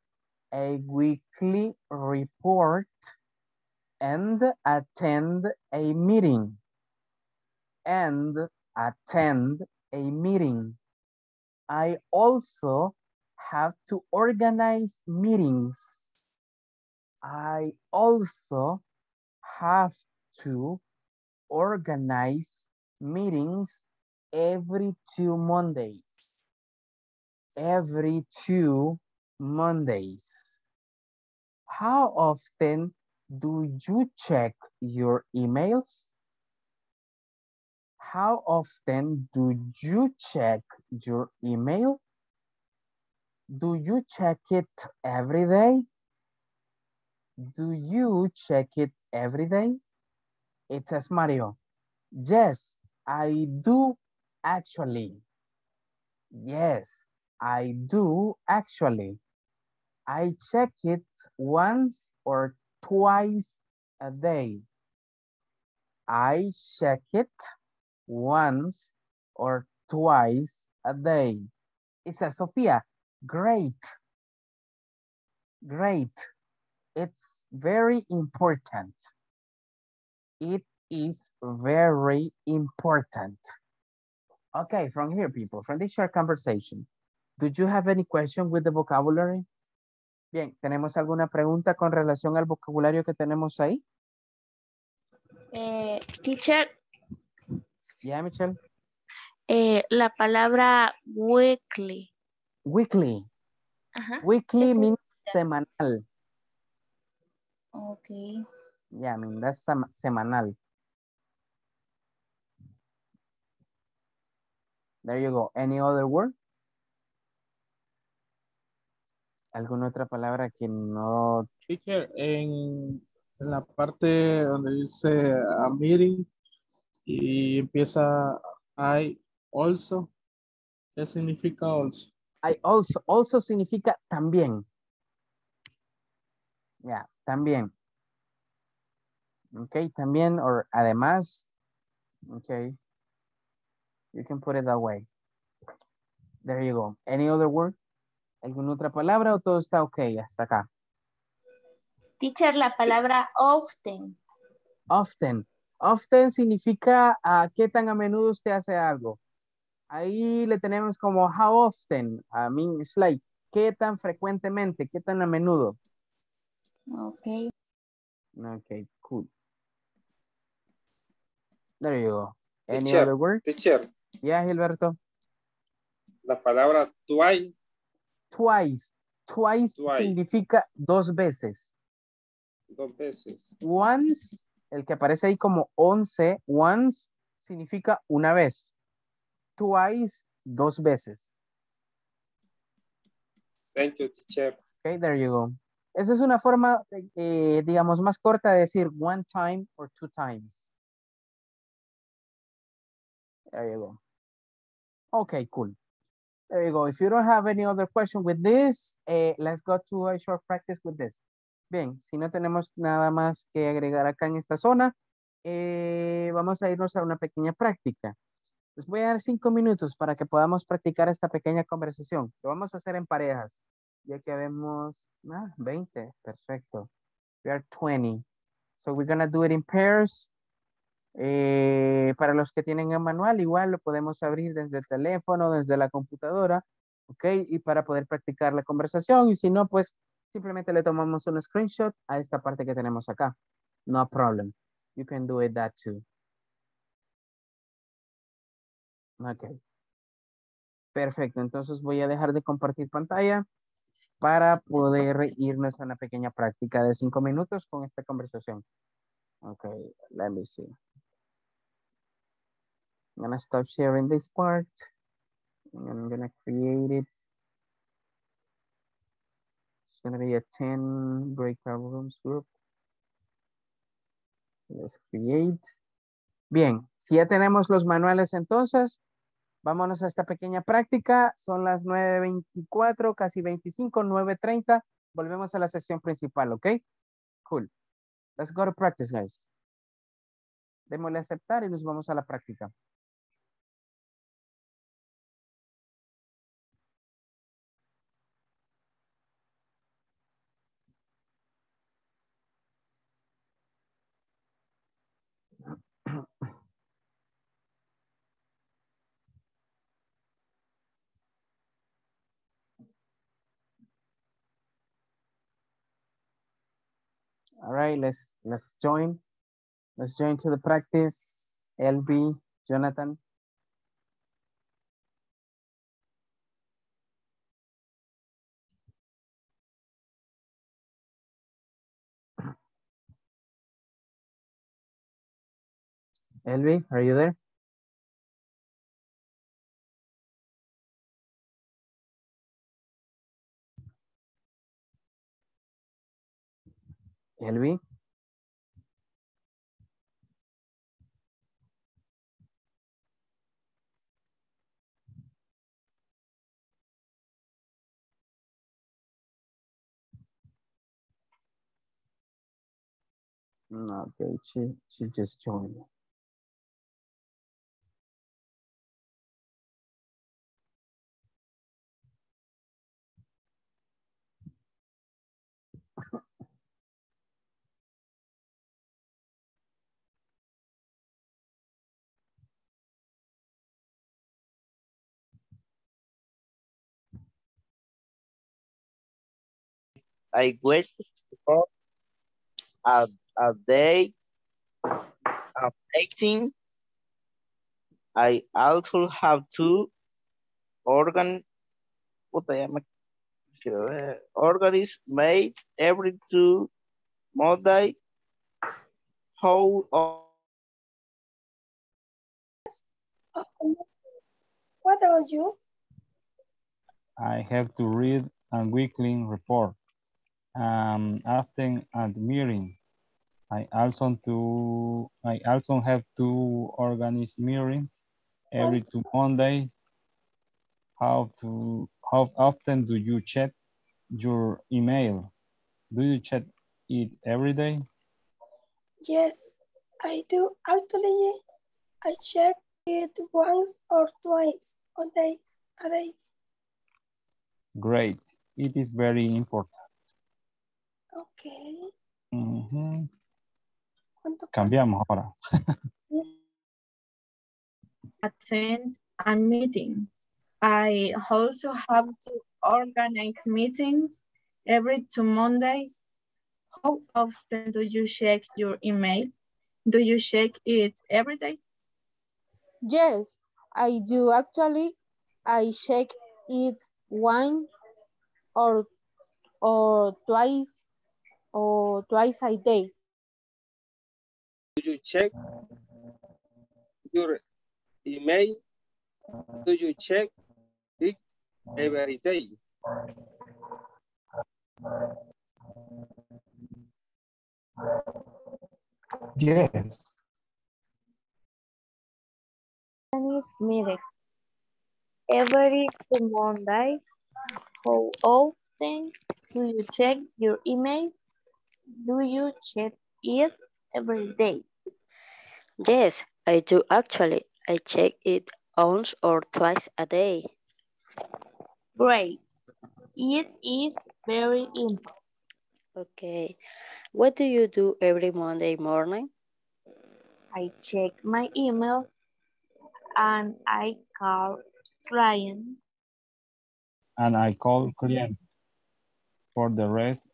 a weekly report and attend a meeting. And attend a meeting. I also have to organize meetings. I also have to organize meetings every 2 Mondays. Every 2 Mondays. How often do you check your emails? How often do you check your email? Do you check it every day? Do you check it every day? It says Mario. Yes, I do actually. Yes, I do actually. I check it once or twice a day. I check it once or twice a day. It says Sophia. Great, great. It's very important. It is very important. Okay, from here, people, from this short conversation, do you have any question with the vocabulary? Bien, ¿tenemos alguna pregunta con relación al vocabulario que tenemos ahí? Teacher. Yeah, Michelle. La palabra weekly. Weekly. Ajá. Weekly means semanal. Okay. Yeah, I mean that's semanal. There you go. Any other word? ¿Alguna otra palabra que no? Teacher, en la parte donde dice a meeting y empieza I also. ¿Qué significa also? I also, also significa también. Yeah, también. Okay, también or además. Okay. You can put it that way. There you go. Any other word? ¿Alguna otra palabra o todo está okay hasta acá? Teacher, la palabra often. Often. Often significa qué tan a menudo usted hace algo. Ahí le tenemos como how often. I mean, it's like, ¿qué tan frecuentemente? ¿Qué tan a menudo? Okay. Okay, cool. There you go. Any teacher, other word? Teacher. Yeah, Gilberto. La palabra twice. Twice. Twice. Twice significa dos veces. Dos veces. Once, el que aparece ahí como once, once significa una vez. Twice, dos veces. Thank you, teacher. Okay, there you go. Esa es una forma, digamos, más corta de decir one time or two times. There you go. Okay, cool. There you go. If you don't have any other question with this, let's go to a short practice with this. Bien, si no tenemos nada más que agregar acá en esta zona, vamos a irnos a una pequeña práctica. Les voy a dar 5 minutos para que podamos practicar esta pequeña conversación. Lo vamos a hacer en parejas. Ya que vemos 20. Perfecto. We are 20. So we're going to do it in pairs. Para los que tienen el manual, igual lo podemos abrir desde el teléfono, desde la computadora. Ok. Y para poder practicar la conversación. Y si no, pues simplemente le tomamos un screenshot a esta parte que tenemos acá. No problem. You can do it that too. Ok, perfecto. Entonces voy a dejar de compartir pantalla para poder irnos a una pequeña práctica de 5 minutos con esta conversación. Ok, let me see. I'm gonna stop sharing this part. I'm gonna create it. It's gonna be a 10 breakout rooms group. Let's create. Bien, si ya tenemos los manuales entonces, vámonos a esta pequeña práctica. Son las 9:24, casi 25, 9:30. Volvemos a la sesión principal, ¿ok? Cool. Let's go to practice, guys. Démosle a aceptar y nos vamos a la práctica. All right, let's join. Let's join to the practice. LB, Jonathan. LB, are you there? LB? Okay, she just joined. I wait for a day of 18. I also have to organize made every 2 Monday. How what are you? I have to read a weekly report. Often admiring. I also have to organize meetings every 2 Mondays. How often do you check your email? Do you check it every day? Yes, I do. Actually, I check it once or twice a day. Great. It is very important. Okay. Uh-huh. Cambiamos ahora. Attend a meeting. I also have to organize meetings every 2 Mondays. How often do you check your email? Do you check it every day? Yes, I do. Actually, I check it once or twice a day. Do you check your email? Do you check it every day? Yes. Meeting every 2 Mondays. How often do you check your email? Do you check it every day? Yes, I do actually. I check it once or twice a day. Great. It is very important. Okay. What do you do every Monday morning? I check my email and I call clients. For the rest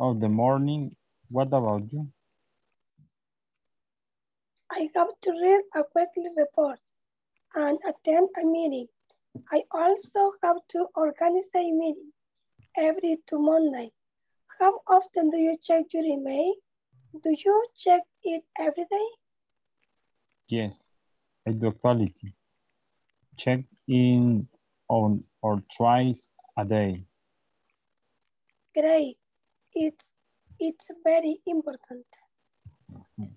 of the morning, what about you? I have to read a weekly report and attend a meeting. I also have to organize a meeting every 2 Mondays. How often do you check your email? Do you check it every day? Yes, I do quality. Check in on or twice a day. Great. It's very important. Okay.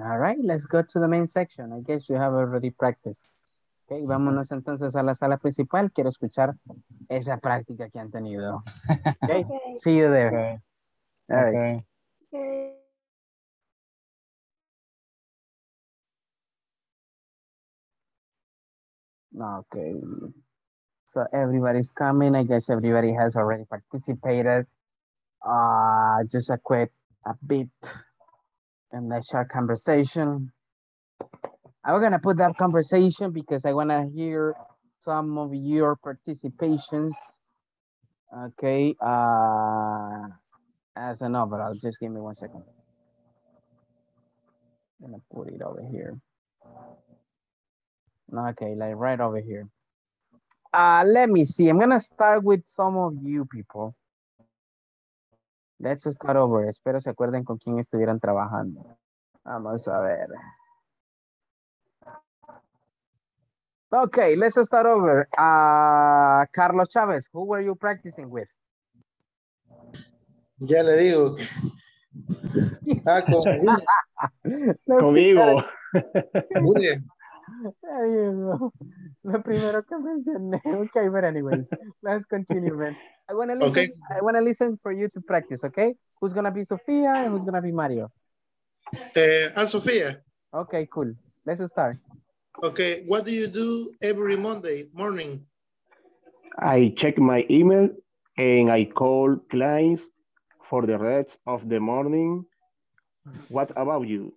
All right, let's go to the main section. I guess you have already practiced. Okay, vámonos entonces a la sala principal. Quiero escuchar esa práctica que han tenido. Okay, okay. See you there. Okay. All right. Okay. Okay. Okay, so everybody's coming. I guess everybody has already participated. Just a quick bit and a short conversation. I'm gonna put that conversation because I wanna hear some of your participations. Okay, as an overall. Just give me 1 second. I'm gonna put it over here. Okay, like right over here. Let me see. I'm gonna start with some of you people. Let's start over. Espero se acuerden con quién estuvieran trabajando. Vamos a ver. Okay, let's start over. Carlos Chavez, who were you practicing with? Ya le digo. Conmigo. There you go. Lo primero que mencioné. Okay, but anyways, let's continue, man. I want to listen. Okay. I want to listen for you to practice, okay? Who's going to be Sofia and who's going to be Mario? I'm Sofia. Okay, cool. Let's start. Okay, what do you do every Monday morning? I check my email and I call clients for the rest of the morning. What about you?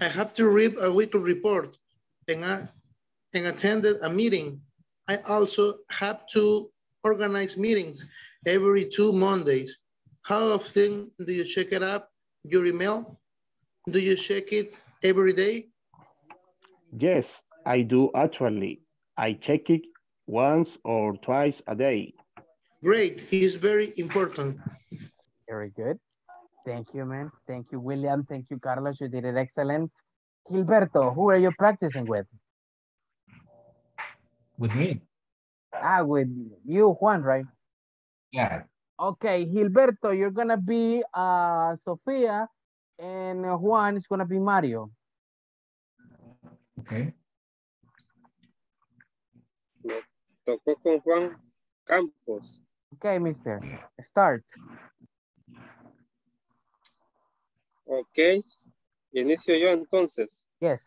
I have to read a weekly report and attended a meeting. I also have to organize meetings every 2 Mondays. How often do you check it up, your email? Do you check it every day? Yes, I do actually. I check it once or twice a day. Great, it's very important. Very good. Thank you, man. Thank you, William. Thank you, Carlos. You did it excellent. Gilberto, who are you practicing with? With me. With you, Juan, right? Yeah. Okay, Gilberto, you're gonna be Sofia, and Juan is gonna be Mario. Okay. Me tocó con Juan Campos. Okay, mister. Start. Okay. Inicio yo entonces. Yes.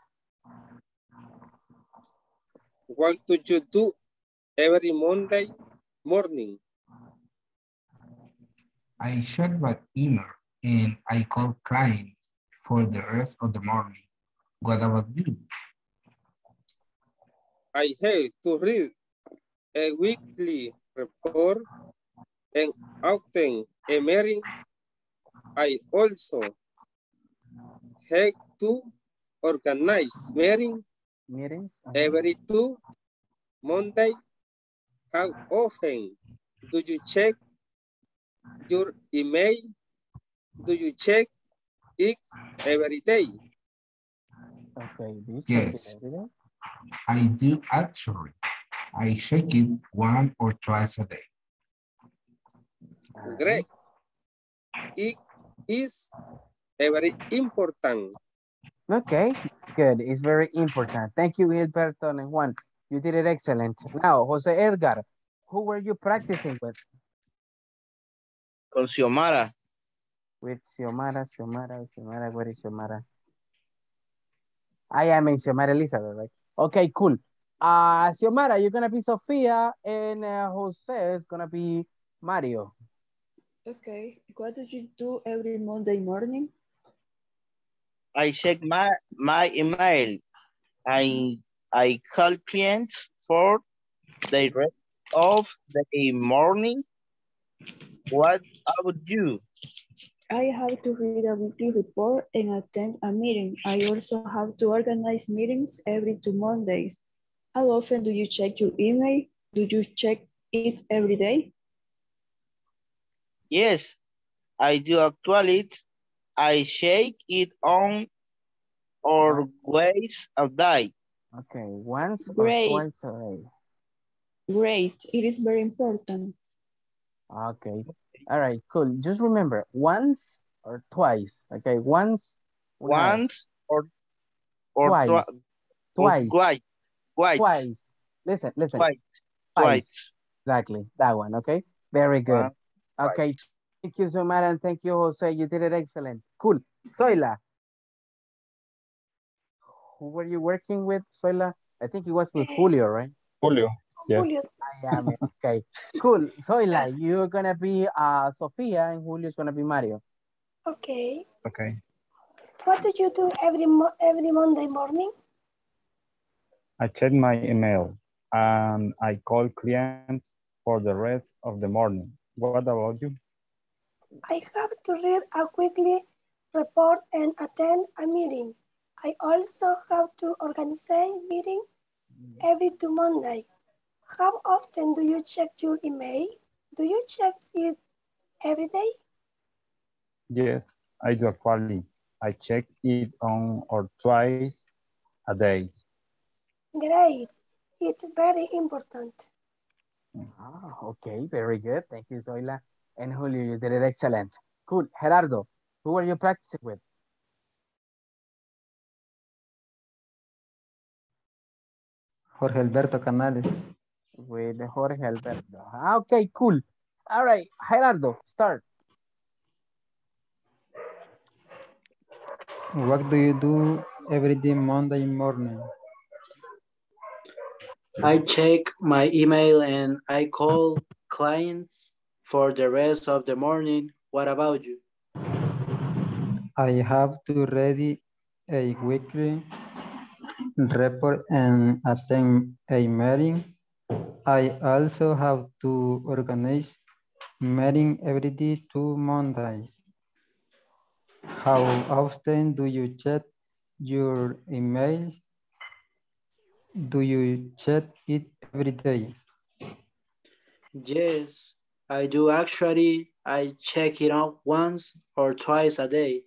What do you do every Monday morning? I check my email and I call clients for the rest of the morning. What about you? I have to read a weekly report and often a meeting. I also have to organize meetings every 2 Mondays. How often do you check your email? Do you check it every day? Okay. Yes, I do actually. I check it once or twice a day. Great. It is very important. Okay, good. It's very important. Thank you, Gilberto and Juan. You did it excellent. Now, Jose Edgar, who were you practicing with? Con Xiomara. With Xiomara, where is Xiomara? I am in Xiomara Elizabeth, right? Okay, cool. Xiomara, you're going to be Sofia, and Jose is going to be Mario. Okay, what do you do every Monday morning? I check my email. I call clients for the rest of the morning. What about you? I have to read a weekly report and attend a meeting. I also have to organize meetings every 2 Mondays. How often do you check your email? Do you check it every day? Yes, I do actually. I check it on or ways of day. Okay, once or twice a day. Great, it is very important. Okay. All right, cool. Just remember, once or twice. Okay, once or twice. Twice. Listen. Twice. Exactly, that one, okay? Very good. Okay, thank you, Xiomara, and thank you, Jose. You did it excellent. Cool. Zoila, who were you working with, Zoila? I think it was with Julio, right? Julio. Yes. Okay, cool. Zoila, you're gonna be Sofia and Julio's gonna be Mario. Okay. Okay. What do you do every Monday morning? I check my email and I call clients for the rest of the morning. What about you? I have to read a weekly report and attend a meeting. I also have to organize a meeting every 2 Mondays. How often do you check your email? Do you check it every day? Yes, I do actually. I check it once or twice a day. Great. It's very important. Oh, okay, very good. Thank you, Zoila. And Julio, you did it excellent. Cool. Gerardo, who are you practicing with? Jorge Alberto Canales. With Jorge Alberto. Okay, cool. All right, Gerardo, start. What do you do every day Monday morning? I check my email and I call clients for the rest of the morning. What about you? I have to ready a weekly report and attend a meeting. I also have to organize meeting every day 2 Mondays. How often do you check your emails? Do you check it every day? Yes, I do actually. I check it out once or twice a day.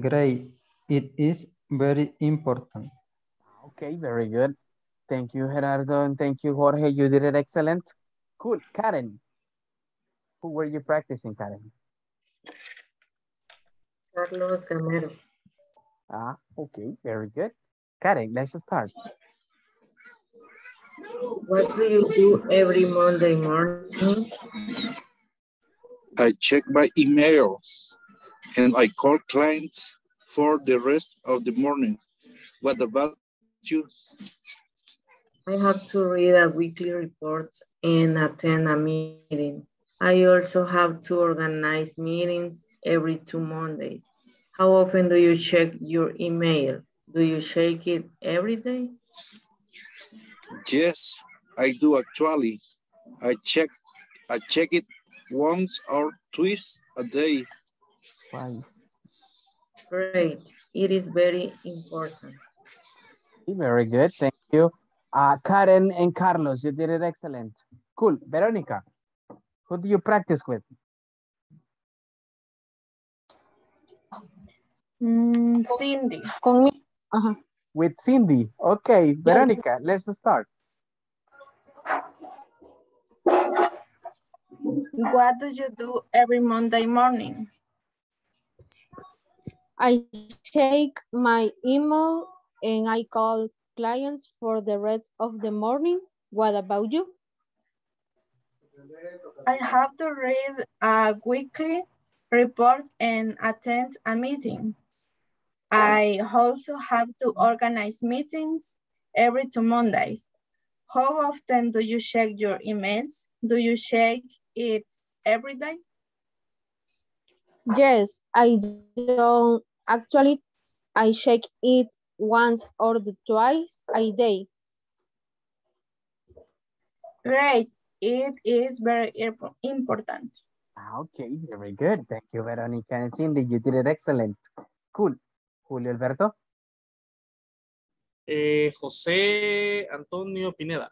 Great. It is very important. Okay, very good. Thank you, Gerardo, and thank you, Jorge. You did it excellent. Cool. Karen, who were you practicing, Karen? Carlos Gamero. Ah, okay, very good. Karen, let's start. What do you do every Monday morning? I check my email and I call clients for the rest of the morning. What about you? I have to read a weekly report and attend a meeting. I also have to organize meetings every 2 Mondays. How often do you check your email? Do you check it every day? Yes, I do actually. I check it once or twice a day. Twice. Great. It is very important. Very good. Thank you. Karen and Carlos, you did it excellent. Cool. Veronica, who do you practice with? Cindy. Con me. Uh-huh. With Cindy. Okay, Veronica, let's start. What do you do every Monday morning? I check my email and I call clients for the rest of the morning. What about you? I have to read a weekly report and attend a meeting. I also have to organize meetings every 2 Mondays. How often do you check your emails? Do you check it every day? Yes, I don't. Actually, I check it once or twice a day. Great. It is very important. Okay, very good. Thank you, Veronica and Cindy. You did it excellent. Cool. Julio Alberto. José Antonio Pineda.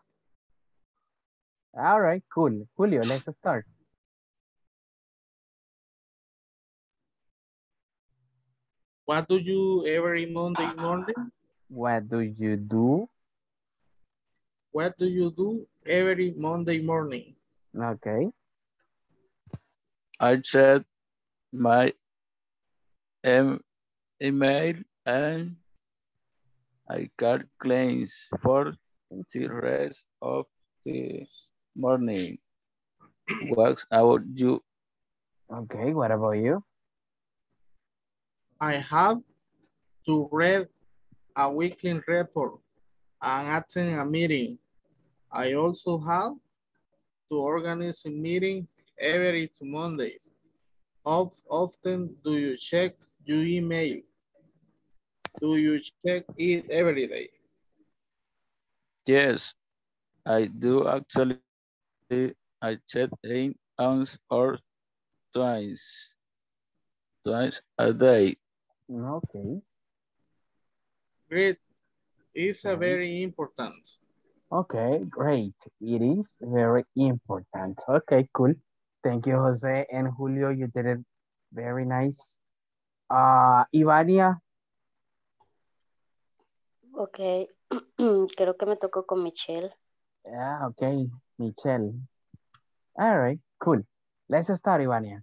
All right, cool. Julio, let's start. What do you every Monday morning? What do you do? What do you do every Monday morning? Okay. I check my email and I call clients for the rest of the morning. What about you? Okay, what about you? I have to read a weekly report and attend a meeting. I also have to organize a meeting every 2 Mondays. How often do you check your email? Do you check it every day? Yes, I do actually. I check it once or twice a day. Okay. Great. It's a very important. Okay, great. It is very important. Okay, cool. Thank you, Jose and Julio. You did it very nice. Ivania. Okay. Creo que me tocó con Michelle. Yeah, okay. Michelle. All right, cool. Let's start, Ivania.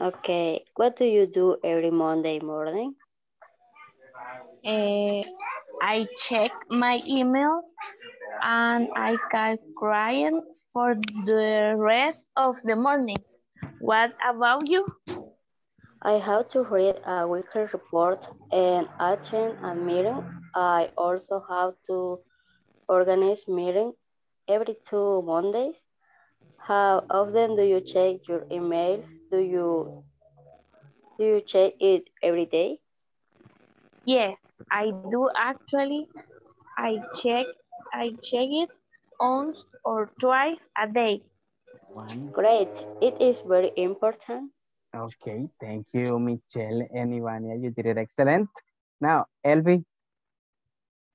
Okay. What do you do every Monday morning? I check my email and I can cry for the rest of the morning. What about you? I have to read a weekly report and attend a meeting. I also have to organize meeting every 2 Mondays. How often do you check your emails? Do you check it every day? Yes, I do actually. I check it once or twice a day. Once. Great, it is very important. Okay, thank you, Michelle and Ivania. You did it excellent. Now, Elvi,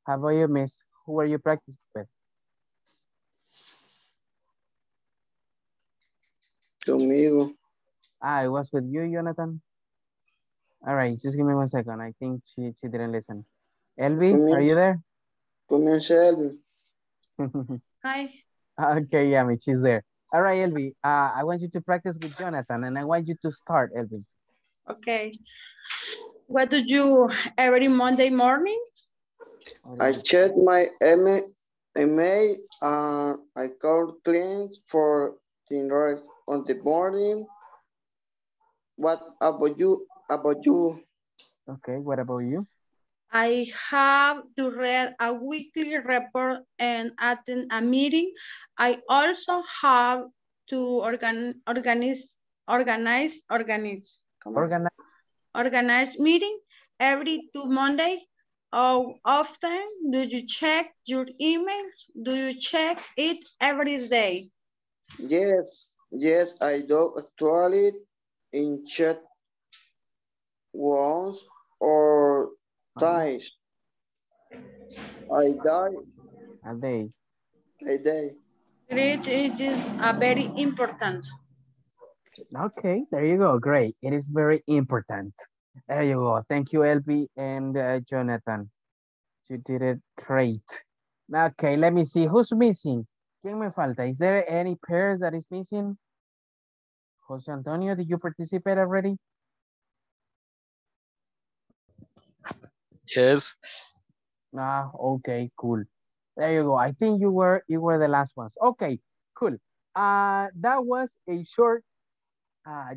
how about you, miss? Who are you practicing with? Conmigo. I was with you, Jonathan. All right, just give me 1 second. I think she didn't listen. Elvis, are you there? Hi. Okay, yeah, she's there. All right, Elvis, I want you to practice with Jonathan and I want you to start, Elvis. Okay. What do you every Monday morning? I check my email. I call clients for the rest on the morning. What about you? Okay, what about you? I have to read a weekly report and attend a meeting. I also have to organize meeting every 2 Mondays. How often do you check your emails? Do you check it every day? Yes, I do actually in chat once or twice a day. Great, it is a very important. Okay, there you go. Great, it is very important. There you go. Thank you, LB and Jonathan. You did it great. Okay, let me see who's missing. ¿Quién me falta? Is there any pairs that is missing? Jose Antonio, did you participate already? Yes. Okay, cool. There you go. I think you were the last ones. Okay, cool. That was a short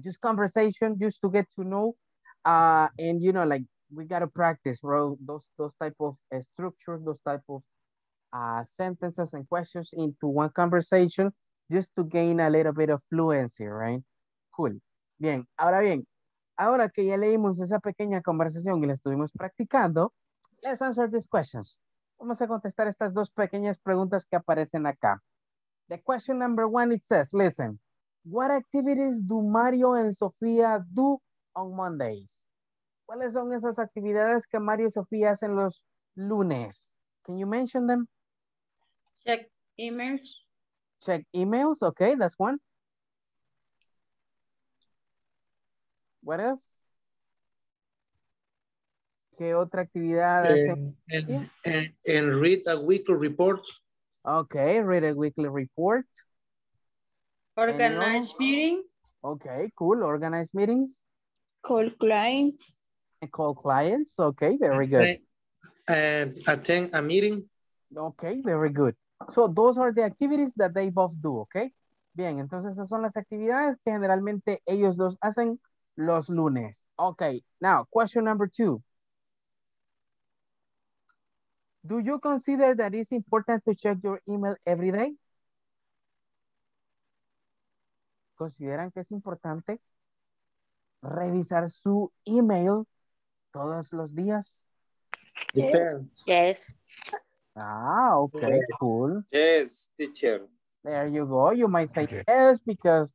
just conversation just to get to know. And you know, like we gotta practice those type of structures, those type of sentences and questions into one conversation just to gain a little bit of fluency, right? Cool. Bien. Ahora bien. Ahora que ya leímos esa pequeña conversación y la estuvimos practicando, let's answer these questions. Vamos a contestar estas dos pequeñas preguntas que aparecen acá. The question number one, it says, listen, what activities do Mario and Sofía do on Mondays? ¿Cuáles son esas actividades que Mario y Sofía hacen los lunes? Can you mention them? Check emails. Check emails, okay, that's one. What else? ¿Qué otra actividad hacen? And read a weekly report. Okay, read a weekly report. Organize meeting. Okay, cool. Organize meetings. Call clients. And call clients. Okay, very good. And attend a meeting. Okay, very good. So those are the activities that they both do, okay? Bien, entonces esas son las actividades que generalmente ellos dos hacen los lunes. Okay, now question number two. Do you consider that it's important to check your email every day? ¿Consideran que es importante revisar su email todos los días? Yes. Yes. Ah, okay, yes. Cool. Yes, teacher. There you go. You might say yes because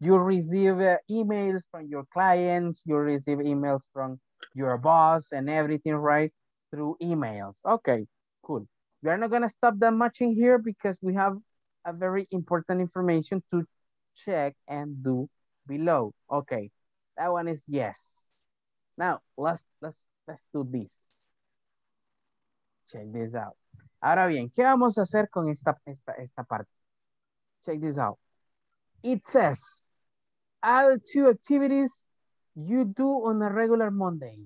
you receive emails from your clients, you receive emails from your boss and everything, right? Through emails. Okay, cool. We are not going to stop that much in here because we have a very important information to check and do below. Okay, that one is yes. Now let's do this. Check this out. Ahora bien, ¿qué vamos a hacer con esta parte? Check this out. It says, add two activities you do on a regular Monday.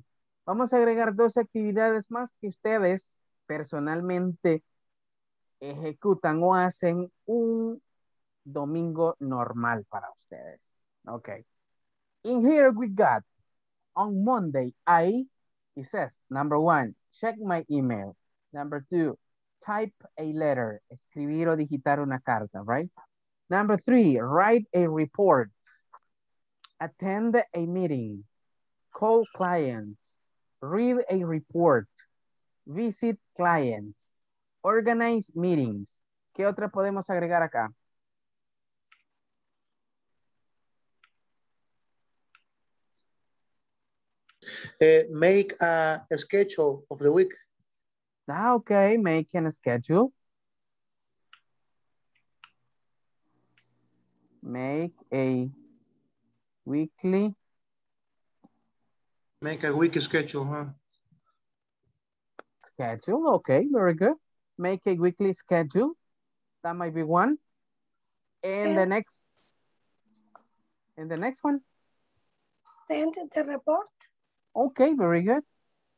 Vamos a agregar dos actividades más que ustedes personalmente ejecutan o hacen un domingo normal para ustedes. Okay. In here we got, on Monday, it says, number one, check my email. Number two, type a letter, escribir o digitar una carta, right? Number three, write a report, attend a meeting, call clients, read a report, visit clients, organize meetings. ¿Qué otra podemos agregar acá? Make a schedule of the week. Ah, okay, making a schedule. Make a weekly schedule, huh? Schedule, okay, very good. Make a weekly schedule. That might be one. And the next one. Send the report. Okay, very good.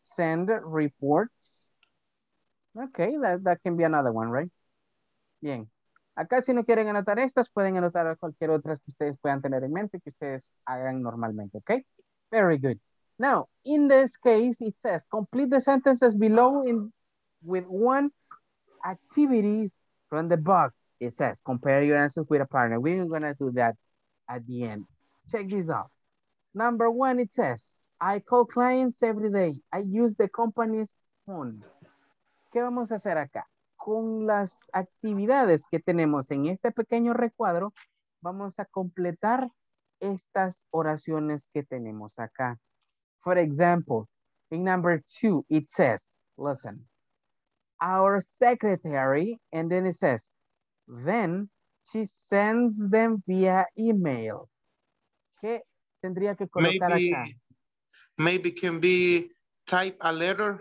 Send reports. Okay, that can be another one, right? Bien. Acá si no quieren anotar estas, pueden anotar cualquier otras que ustedes puedan tener en mente que ustedes hagan normalmente, okay? Very good. Now, in this case, it says, complete the sentences below with one activity from the box. It says, compare your answers with a partner. We're going to do that at the end. Check this out. Number one, it says, I call clients every day. I use the company's phone. ¿Qué vamos a hacer acá? Con las actividades que tenemos en este pequeño recuadro, vamos a completar estas oraciones que tenemos acá. For example, in number two, it says, listen, our secretary, and then it says, then she sends them via email. ¿Qué tendría que colocar acá? Maybe can be type a letter.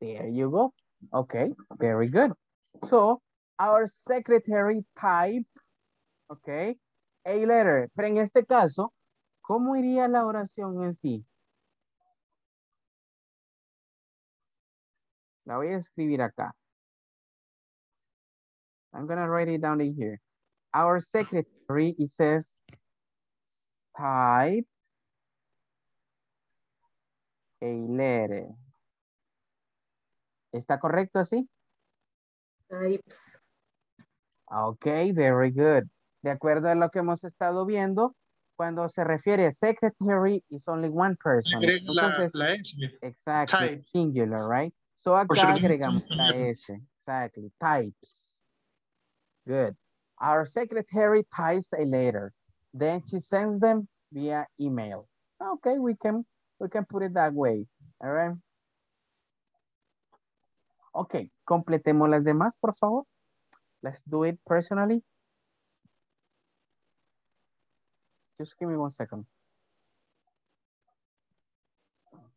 There you go. Okay, very good. So, our secretary type, okay, a letter. Pero en este caso, ¿cómo iría la oración en sí? La voy a escribir acá. I'm going to write it down in here. Our secretary, it says, type a letter. ¿Está correcto así? Types. Ok, very good. De acuerdo a lo que hemos estado viendo, cuando se refiere a secretary, it's only one person. Entonces, la S. Exacto, type. Singular, right? So acá agregamos la S. Exactly, types. Good. Our secretary types a letter. Then she sends them via email. Okay, we can put it that way. All right. Okay, completemos las demás, por favor. Let's do it personally. Just give me 1 second.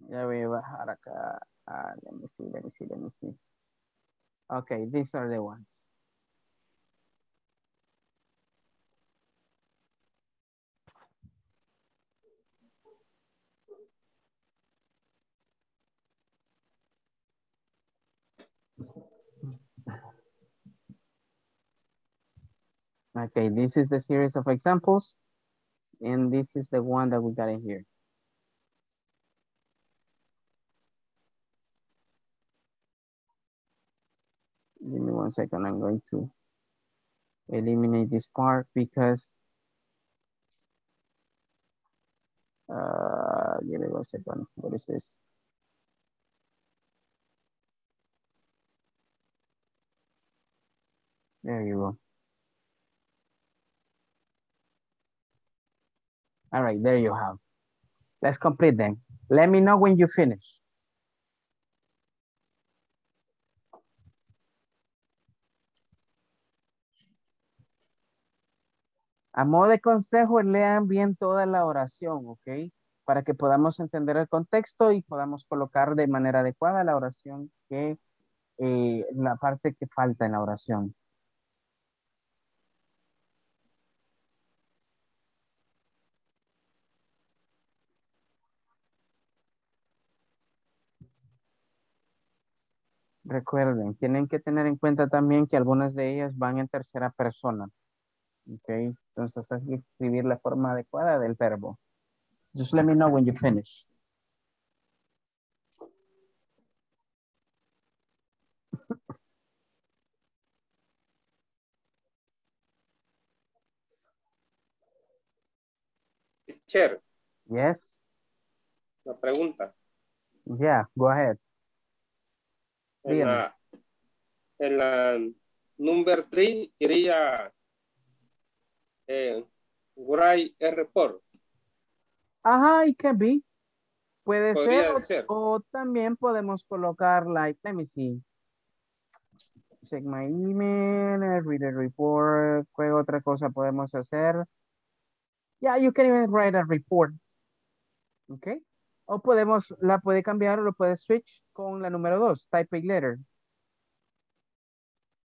Ya voy a bajar acá. Let me see. Okay, these are the ones. Okay, this is the series of examples, and this is the one that we got in here. Give me 1 second, I'm going to eliminate this part because, give me 1 second, what is this? There you go. All right, there you have. Let's complete them. Let me know when you finish. A modo de consejo, lean bien toda la oración, ¿ok? Para que podamos entender el contexto y podamos colocar de manera adecuada la oración que, la parte que falta en la oración. Recuerden, tienen que tener en cuenta también que algunas de ellas van en tercera persona. Okay, entonces hay que escribir la forma adecuada del verbo. Just let me know when you finish. Teacher. Yes. Una pregunta. Yeah, go ahead. En la number 3 iría... write a report. Ajá, it can be. Puede ser, o también podemos colocar like, let me see. Check my email, read a report. ¿Qué otra cosa podemos hacer? Yeah, you can even write a report. Okay. O podemos, la puede cambiar o lo puede switch con la número 2, type a letter.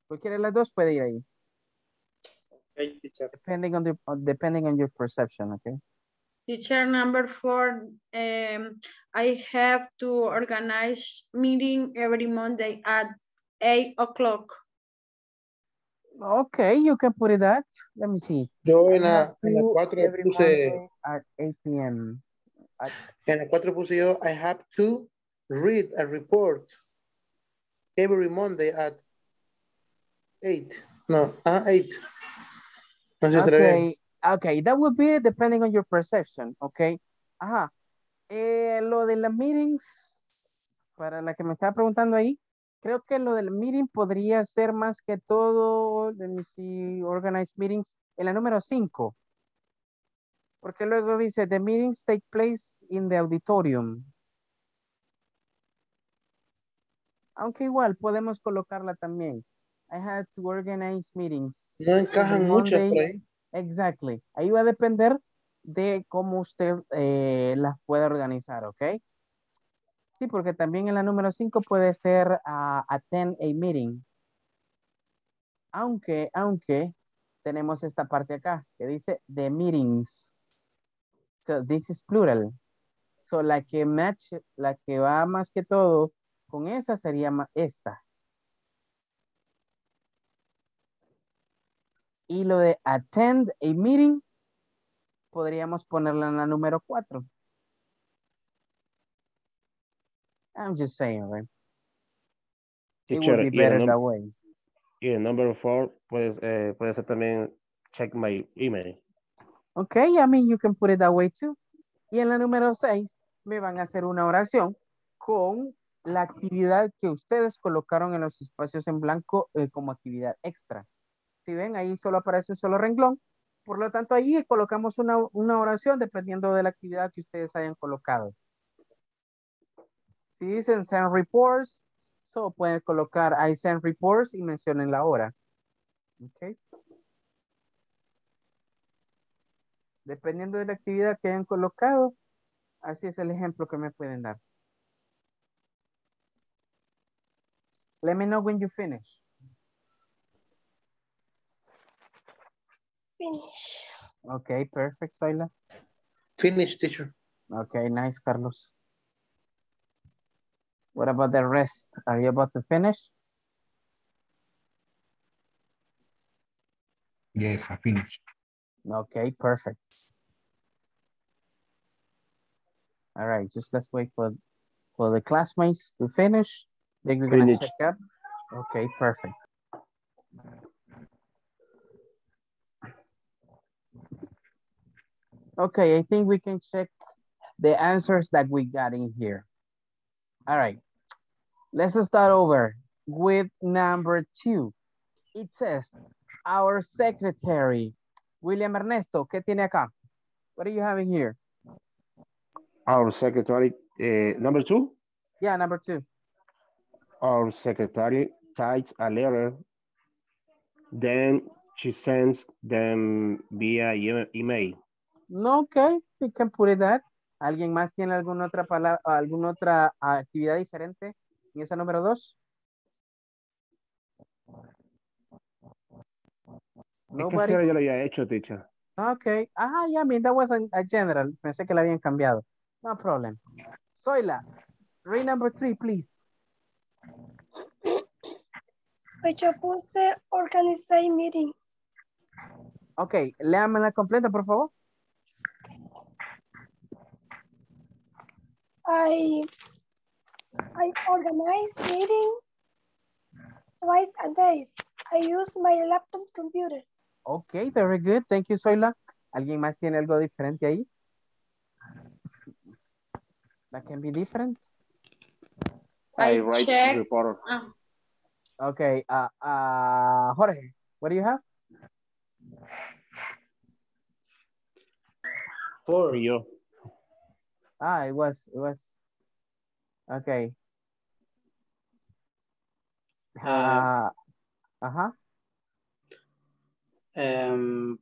Cualquiera de las dos puede ir ahí. Teacher. Depending on your perception, okay. Teacher, number 4, I have to organize meeting every Monday at 8 o'clock. Okay, you can put it at. Let me see. Yo en la 4 puse at 8 p.m. En la 4 puse yo, I have to read a report every Monday at 8. No, 8. Okay. Okay, that would be depending on your perception, okay. Ajá, lo de las meetings, para la que me estaba preguntando ahí, creo que lo del meeting podría ser más que todo, let me see, organized meetings, en la número 5. Porque luego dice, the meetings take place in the auditorium. Aunque igual, podemos colocarla también. I had to organize meetings. No encajan mucho por ahí. Exactly. Ahí va a depender de cómo usted las pueda organizar, ¿ok? Sí, porque también en la número 5 puede ser attend a meeting. Aunque tenemos esta parte acá que dice the meetings. So this is plural. So la que va más que todo con esa sería esta. Y lo de attend a meeting, podríamos ponerla en la número 4. I'm just saying, right? Teacher, it would be better that way. Y el número 4 puede ser también check my email. Okay, I mean, you can put it that way too. Y en la número 6 me van a hacer una oración con la actividad que ustedes colocaron en los espacios en blanco como actividad extra. Si ven, ahí solo aparece un solo renglón. Por lo tanto, ahí colocamos una oración dependiendo de la actividad que ustedes hayan colocado. Si dicen send reports, solo pueden colocar I send reports y mencionen la hora. Okay. Dependiendo de la actividad que hayan colocado, así es el ejemplo que me pueden dar. Let me know when you finish. Finish. Okay, perfect, Soyla. Finish, teacher. Okay, nice, Carlos. What about the rest? Are you about to finish? Yes, I finished. Okay, perfect. All right, just let's wait for the classmates to finish. Then we're going to check up. Okay, perfect. Okay, I think we can check the answers that we got in here. All right, let's start over with number 2. It says, our secretary, William Ernesto, ¿qué tiene acá? What are you having here? Our secretary, number two? Yeah, number two. Our secretary types a letter, then she sends them via email. No, okay, we can put it that. ¿Alguien más tiene alguna otra palabra, alguna otra actividad diferente en esa número dos? Nobody. Es que yo lo había hecho, teacher. Okay. Ah, yeah, I mean, that was a general. Pensé que la habían cambiado. No problem. Zoila, read number three, please. Yo puse organizing meeting. Okay, léame la completa, por favor. I organize meeting twice a day. I use my laptop computer. Okay, very good. Thank you, Zoila. ¿Alguien más tiene algo diferente ahí? That can be different. I write the report. Okay, Jorge, what do you have? For you. Ah, it was. Okay.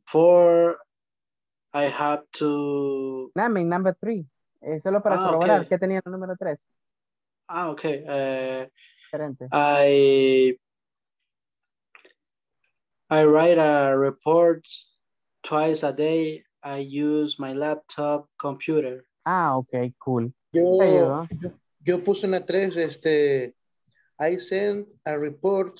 For I have to. Naming number three. Solo para corroborar okay. ¿Qué tenía el número tres? Ah, okay. I write a report twice a day. I use my laptop computer. Ah, okay, cool. Yo puse en la tres, I send a report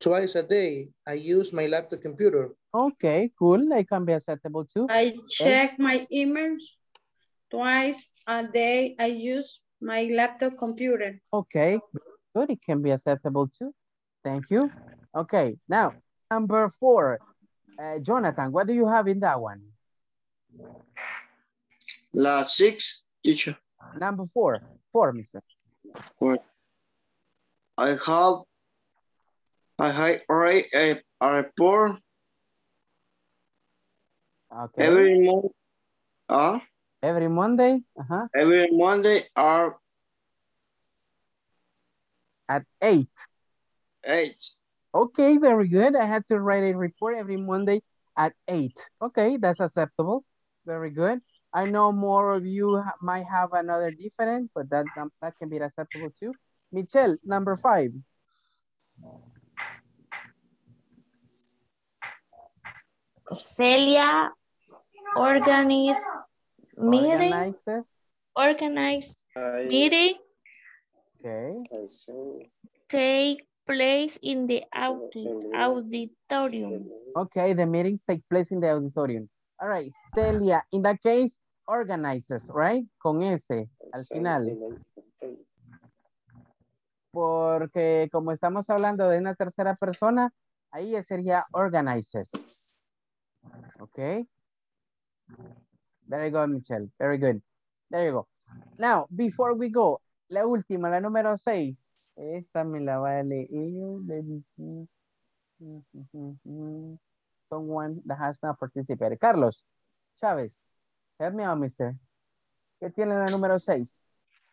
twice a day. I use my laptop computer. Okay, cool. It can be acceptable too. I check my emails twice a day. I use my laptop computer. Okay, good. It can be acceptable too. Thank you. Okay, now number four. Jonathan, what do you have in that one? La six, teacher. Number four. Four, mister. Four. I write a report. Okay. Every month. Every Monday. Every Monday are at 8. 8. Okay, very good. I had to write a report every Monday at 8. Okay, that's acceptable. Very good. I know more of you might have another different, but that can be acceptable too. Michelle, number 5. Celia organizes meeting. Okay. Take place in the auditorium. Okay, the meetings take place in the auditorium. All right, Celia, in that case, organizes, right? Con S, al final. Porque como estamos hablando de una tercera persona, ahí sería organizes. Okay. Very good, Michelle. Very good. There you go. Now, before we go, la última, la número 6. Esta me la va a leer. Let me see. Someone that has not participated. Carlos Chávez, help me out, mister. ¿Qué tiene la número 6?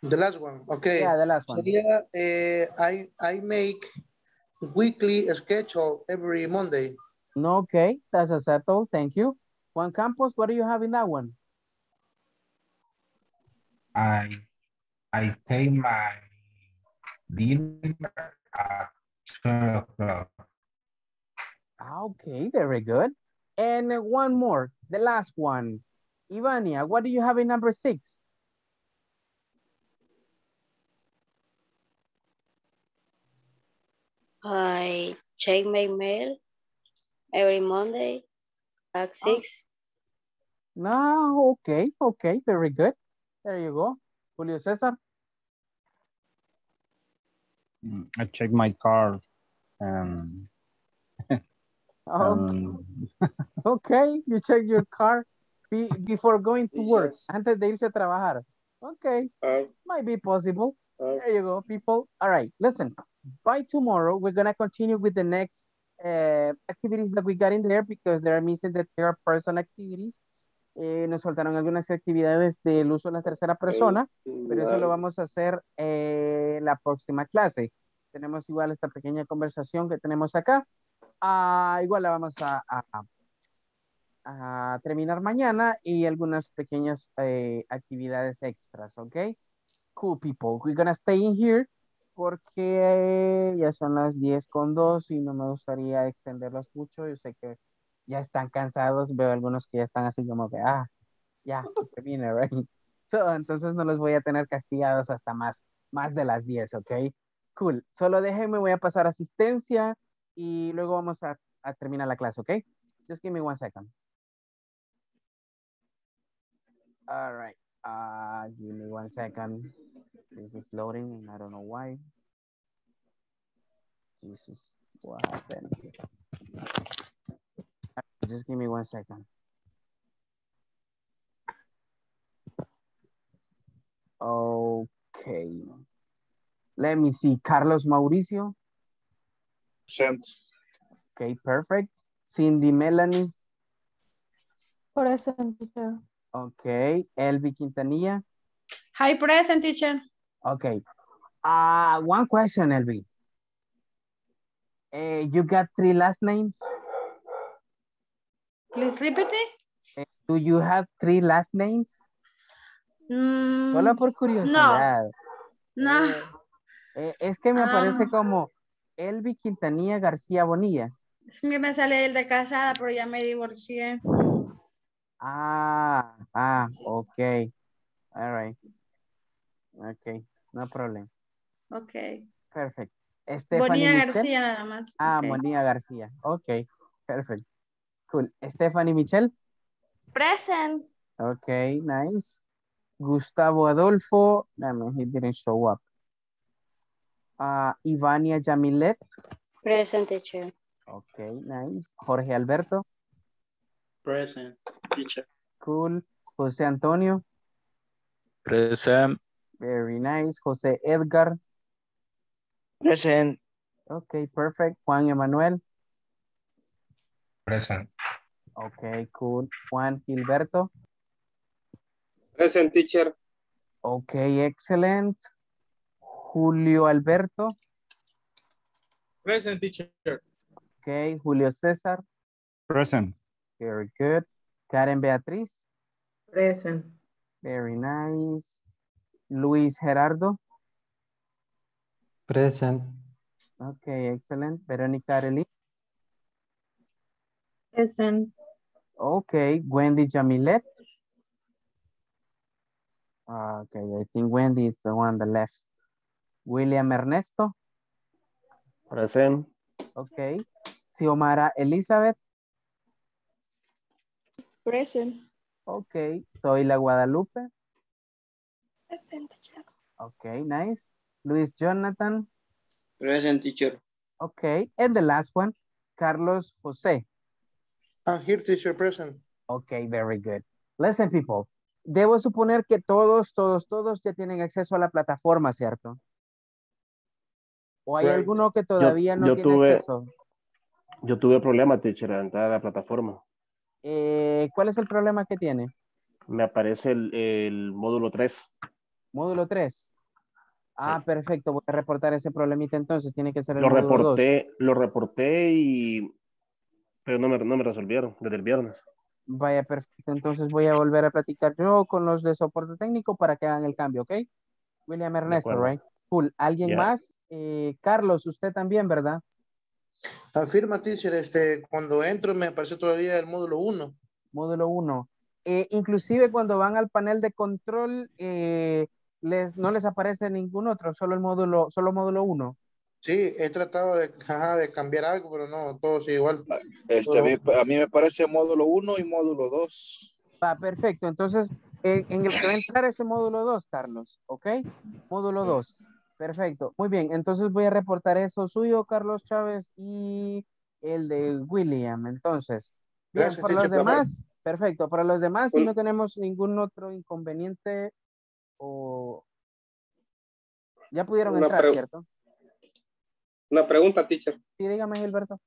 The last one, okay. Yeah, the last one. So, yeah, I make weekly schedule every Monday. No, okay, that's acceptable. Thank you. Juan Campos, what do you have in that one? I take my dinner at 12 o'clock. Okay, very good. And one more, the last one. Ivania, what do you have in number 6? I check my mail every Monday at 6. No, okay, very good. There you go. Julio Cesar? I check my car. Okay, you check your car before going to work. Antes de irse a trabajar. Okay, might be possible. There you go, people. All right, listen. By tomorrow, we're going to continue with the next activities that we got in there because they are missing the third person activities. Nos faltaron algunas actividades del uso de la tercera persona, pero eso lo vamos a hacer la próxima clase. Tenemos igual esta pequeña conversación que tenemos acá. Igual la vamos a terminar mañana y algunas pequeñas actividades extras, ¿ok? Cool, people. We're gonna stay in here porque ya son las 10:02 y no me gustaría extenderlos mucho. Yo sé que ya están cansados, veo algunos que ya están así como que, ya, termina, right? So, entonces no los voy a tener castigados hasta más de las 10, ¿ok? Cool, solo déjenme, voy a pasar asistencia y luego vamos a terminar la clase, ¿ok? Just give me one second. All right, give me one second. This is loading and I don't know why. Jesus, what happened? Just give me one second. Okay. Let me see. Carlos Mauricio. Sent. Okay, perfect. Cindy Melanie. Present, teacher. Okay. Elvi Quintanilla. Hi, present, teacher. Okay. One question, Elvi. You got 3 last names? Please repeat it. Do you have 3 last names? Solo por curiosidad. No. Es que me aparece como Elvi Quintanilla García Bonilla. Es que me sale el de casada, pero ya me divorcié. Ok. All right. Ok, no problem. Ok. Perfect. Bonilla García nada más. Okay. Bonilla García. Ok, perfect. Cool. Stephanie Michelle. Present. Okay, nice. Gustavo Adolfo. No, he didn't show up. Ivania Jamilet. Present, teacher. Okay, nice. Jorge Alberto. Present, teacher. Cool. José Antonio. Present. Very nice. José Edgar. Present. Okay, perfect. Juan Emanuel. Present. Okay, cool. Juan Gilberto. Present, teacher. Okay, excellent. Julio Alberto. Present, teacher. Okay, Julio César. Present. Very good. Karen Beatriz. Present. Very nice. Luis Gerardo. Present. Okay, excellent. Verónica Arely. Present. Okay, Wendy Jamilet. Okay, I think Wendy is the one on the left. William Ernesto. Present. Okay. Xiomara Elizabeth. Present. Okay. Zoila Guadalupe. Present, teacher. Okay, nice. Luis Jonathan. Present, teacher. Okay, and the last one, Carlos Jose. I'm here, teacher, present. Okay, very good. Listen, people. Debo suponer que todos ya tienen acceso a la plataforma, ¿cierto? ¿O hay alguno que todavía no tiene acceso? Yo tuve problemas, teacher, al entrar a la plataforma. ¿Cuál es el problema que tiene? Me aparece el módulo 3. ¿Módulo 3? Sí. Perfecto. Voy a reportar ese problemita entonces. Tiene que ser el módulo 2. Lo reporté y... Pero no me resolvieron desde el viernes. Vaya, perfecto. Entonces voy a volver a platicar yo con los de soporte técnico para que hagan el cambio, ¿ok? William Ernesto, right? Cool. ¿Alguien más? Carlos, usted también, ¿verdad? Afirma, teacher, cuando entro me aparece todavía el módulo 1. Módulo 1. Inclusive cuando van al panel de control, no les aparece ningún otro, solo módulo 1. Sí, he tratado de cambiar algo, pero no, todo sigue igual. A mí me parece módulo 1 y módulo 2. Perfecto. Entonces, en el que va a entrar ese módulo 2, Carlos, ¿ok? Módulo 2. Perfecto. Muy bien. Entonces voy a reportar eso suyo, Carlos Chávez, y el de William. Entonces, bien, gracias, para los demás, perfecto. Para los demás, si no tenemos ningún otro inconveniente o... Ya pudieron entrar, ¿cierto? Una pregunta, teacher. Sí, dígame, Gilberto.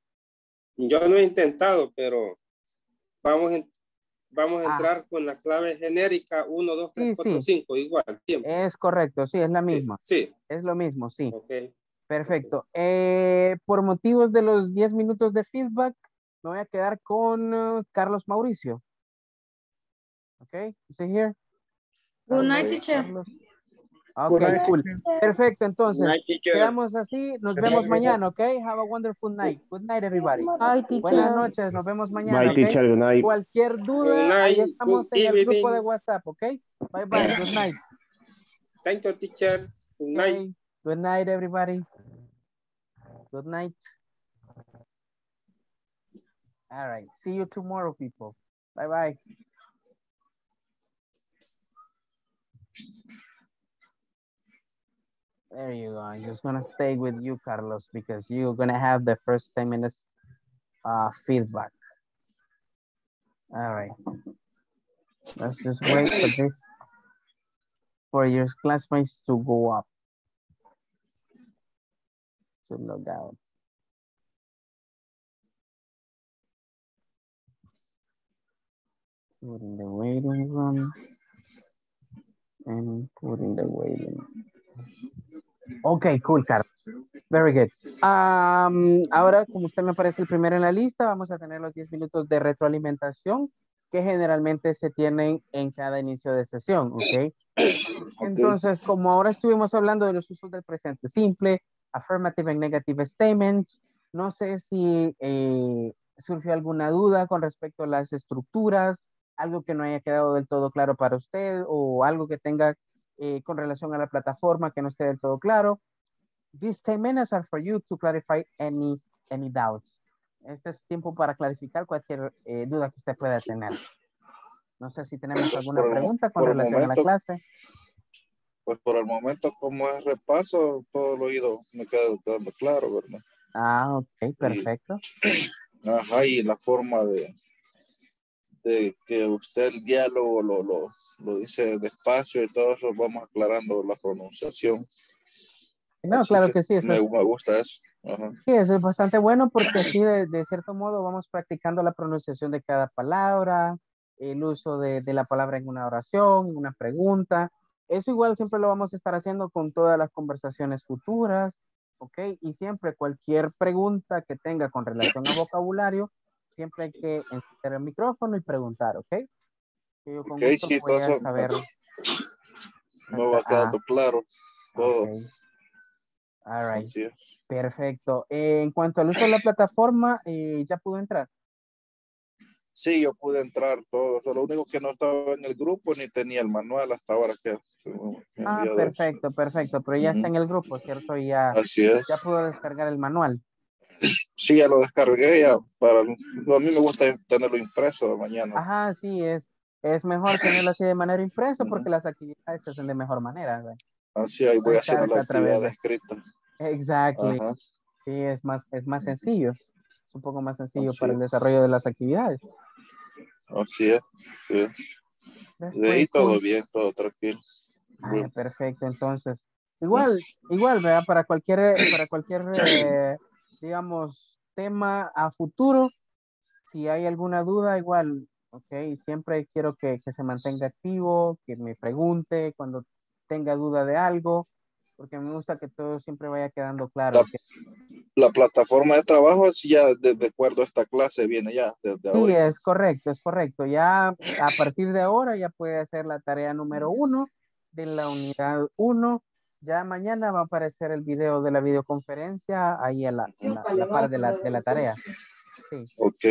Yo no he intentado, pero vamos, vamos a entrar con la clave genérica 1, 2, 3, 4, 5, igual. Tiempo. Es correcto, sí, es la misma. Sí. Es lo mismo, sí. Okay. Perfecto. Okay. Por motivos de los 10 minutos de feedback, me voy a quedar con Carlos Mauricio. Okay, is he here? Good night, teacher. Okay, cool. Perfecto, entonces, quedamos así, nos vemos mañana, okay? Have a wonderful night. Good night, everybody. Bye, buenas noches, nos vemos mañana. Bye, okay? Teacher, good night. Cualquier duda, ahí estamos en el grupo de WhatsApp, okay? Bye, bye, good night. Thank you, teacher. Good night. Okay. Good night, everybody. Good night. All right, see you tomorrow, people. Bye-bye. There you go. I'm just going to stay with you, Carlos, because you're going to have the first 10 minutes feedback. All right. Let's just wait for this, for your classmates to go up, to log out. Put in the waiting room and put in the waiting room. Ok, cool, Carlos. Very good. Ahora, como usted me parece el primero en la lista, vamos a tener los 10 minutos de retroalimentación que generalmente se tienen en cada inicio de sesión, ¿ok? Entonces, como ahora estuvimos hablando de los usos del presente simple, affirmative and negative statements, no sé si surgió alguna duda con respecto a las estructuras, algo que no haya quedado del todo claro para usted o algo que tenga con relación a la plataforma que no esté del todo claro. These 10 minutes are for you to clarify any doubts. Este es tiempo para clarificar cualquier duda que usted pueda tener. No sé si tenemos alguna pregunta con relación a la clase. Pues por el momento, como es repaso, todo lo oído me queda claro, ¿verdad? Ah, ok, perfecto. Y, ajá, y la forma de que usted el diálogo lo dice despacio y todo eso, vamos aclarando la pronunciación. No, así claro que sí. Eso me gusta eso. Ajá. Sí, eso es bastante bueno porque así de cierto modo vamos practicando la pronunciación de cada palabra, el uso de la palabra en una oración, en una pregunta. Eso igual siempre lo vamos a estar haciendo con todas las conversaciones futuras, ¿ok? Y siempre cualquier pregunta que tenga con relación a vocabulario, siempre hay que encender el micrófono y preguntar, ¿ok? Yo con gusto sí, voy a saber. No va quedando claro todo. Okay. All right. Sí. Perfecto. En cuanto al uso de la plataforma, ¿ya pudo entrar? Sí, yo pude entrar todo. O sea, lo único que no estaba en el grupo ni tenía el manual hasta ahora que... perfecto, perfecto. Pero ya está en el grupo, ¿cierto? Ya, así es. Ya pudo descargar el manual. Sí, ya lo descargué ya para... A mí me gusta tenerlo impreso mañana. Ajá, sí, es mejor tenerlo así de manera impresa porque las actividades se hacen de mejor manera. ¿Verdad? Así ahí voy a hacer la actividad escrita. Exacto. Sí, es más sencillo. Es un poco más sencillo así para el desarrollo de las actividades. Así es. Sí. Leí todo bien, todo tranquilo. Ah, perfecto, entonces. Igual, ¿verdad? Para cualquier digamos, tema a futuro, si hay alguna duda, igual, ok, siempre quiero que se mantenga activo, que me pregunte cuando tenga duda de algo, porque me gusta que todo siempre vaya quedando claro. La plataforma de trabajo ya de acuerdo a esta clase viene ya desde ahora. Sí, hoy. es correcto. Ya a partir de ahora ya puede hacer la tarea número 1 de la unidad 1. Ya mañana va a aparecer el video de la videoconferencia ahí a la par de la tarea. Sí. Ok.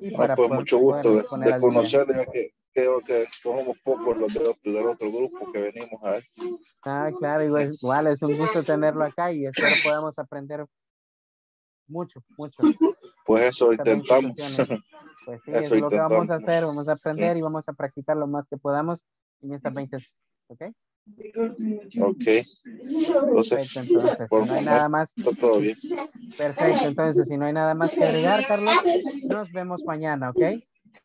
Y para pues mucho gusto de conocerles, que creo que somos pocos los del otro grupo que venimos a esto. Ah, claro, igual es un gusto tenerlo acá y espero podamos aprender mucho. Pues eso intentamos. Pues sí, eso es lo que vamos a hacer, vamos a aprender y vamos a practicar lo más que podamos en estas 20, ¿ok? Ok, entonces si no hay nada más, todo bien. Perfecto, entonces si no hay nada más que agregar, Carlos, nos vemos mañana, ok,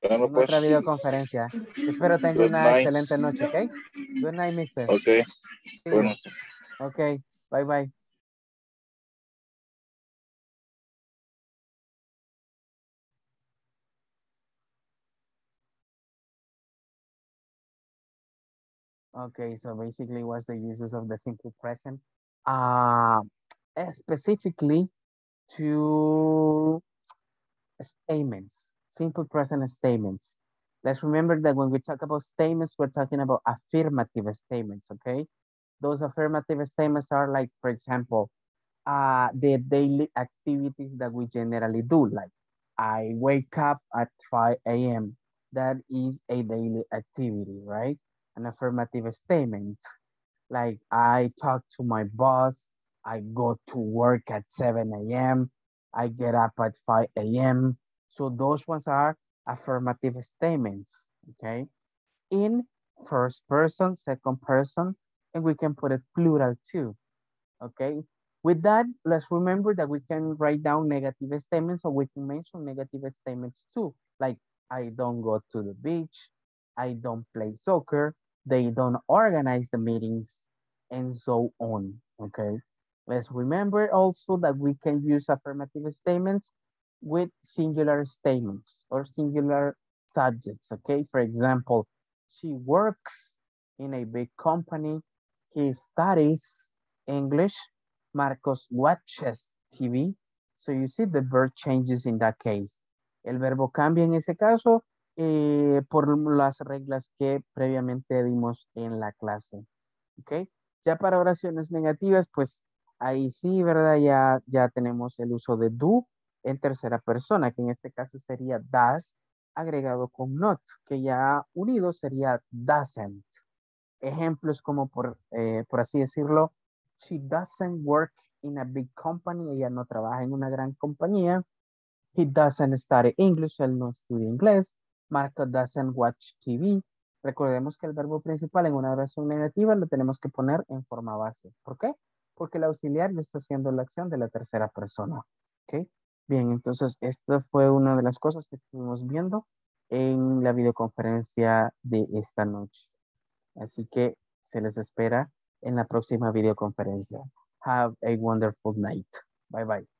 bueno, pues, otra videoconferencia. Espero tengan una excelente noche, ok. Good night, mister. Ok, sí. Bueno. Ok, bye. Okay, so basically what's the uses of the simple present? Specifically to statements, simple present statements. Let's remember that when we talk about statements, we're talking about affirmative statements, okay? Those affirmative statements are like, for example, the daily activities that we generally do, like I wake up at 5 a.m. That is a daily activity, right? An affirmative statement. Like I talk to my boss, I go to work at 7 a.m., I get up at 5 a.m. So those ones are affirmative statements, okay? In first person, second person, and we can put it plural too, okay? With that, let's remember that we can write down negative statements, or we can mention negative statements too, like I don't go to the beach, I don't play soccer, they don't organize the meetings, and so on, okay? Let's remember also that we can use affirmative statements with singular statements or singular subjects, okay? For example, she works in a big company, he studies English, Marcos watches TV. So you see the verb changes in that case. El verbo cambia en ese caso por las reglas que previamente dimos en la clase. ¿Okay? Ya para oraciones negativas, pues ahí sí, ¿verdad? Ya tenemos el uso de do en tercera persona, que en este caso sería does agregado con not, que ya unido sería doesn't. Ejemplos como por así decirlo, she doesn't work in a big company. Ella no trabaja en una gran compañía. He doesn't study English. Él no estudia inglés. Marco doesn't watch TV. Recordemos que el verbo principal en una oración negativa lo tenemos que poner en forma base. ¿Por qué? Porque el auxiliar ya está haciendo la acción de la tercera persona. ¿Okay? Bien, entonces esta fue una de las cosas que estuvimos viendo en la videoconferencia de esta noche. Así que se les espera en la próxima videoconferencia. Have a wonderful night. Bye bye.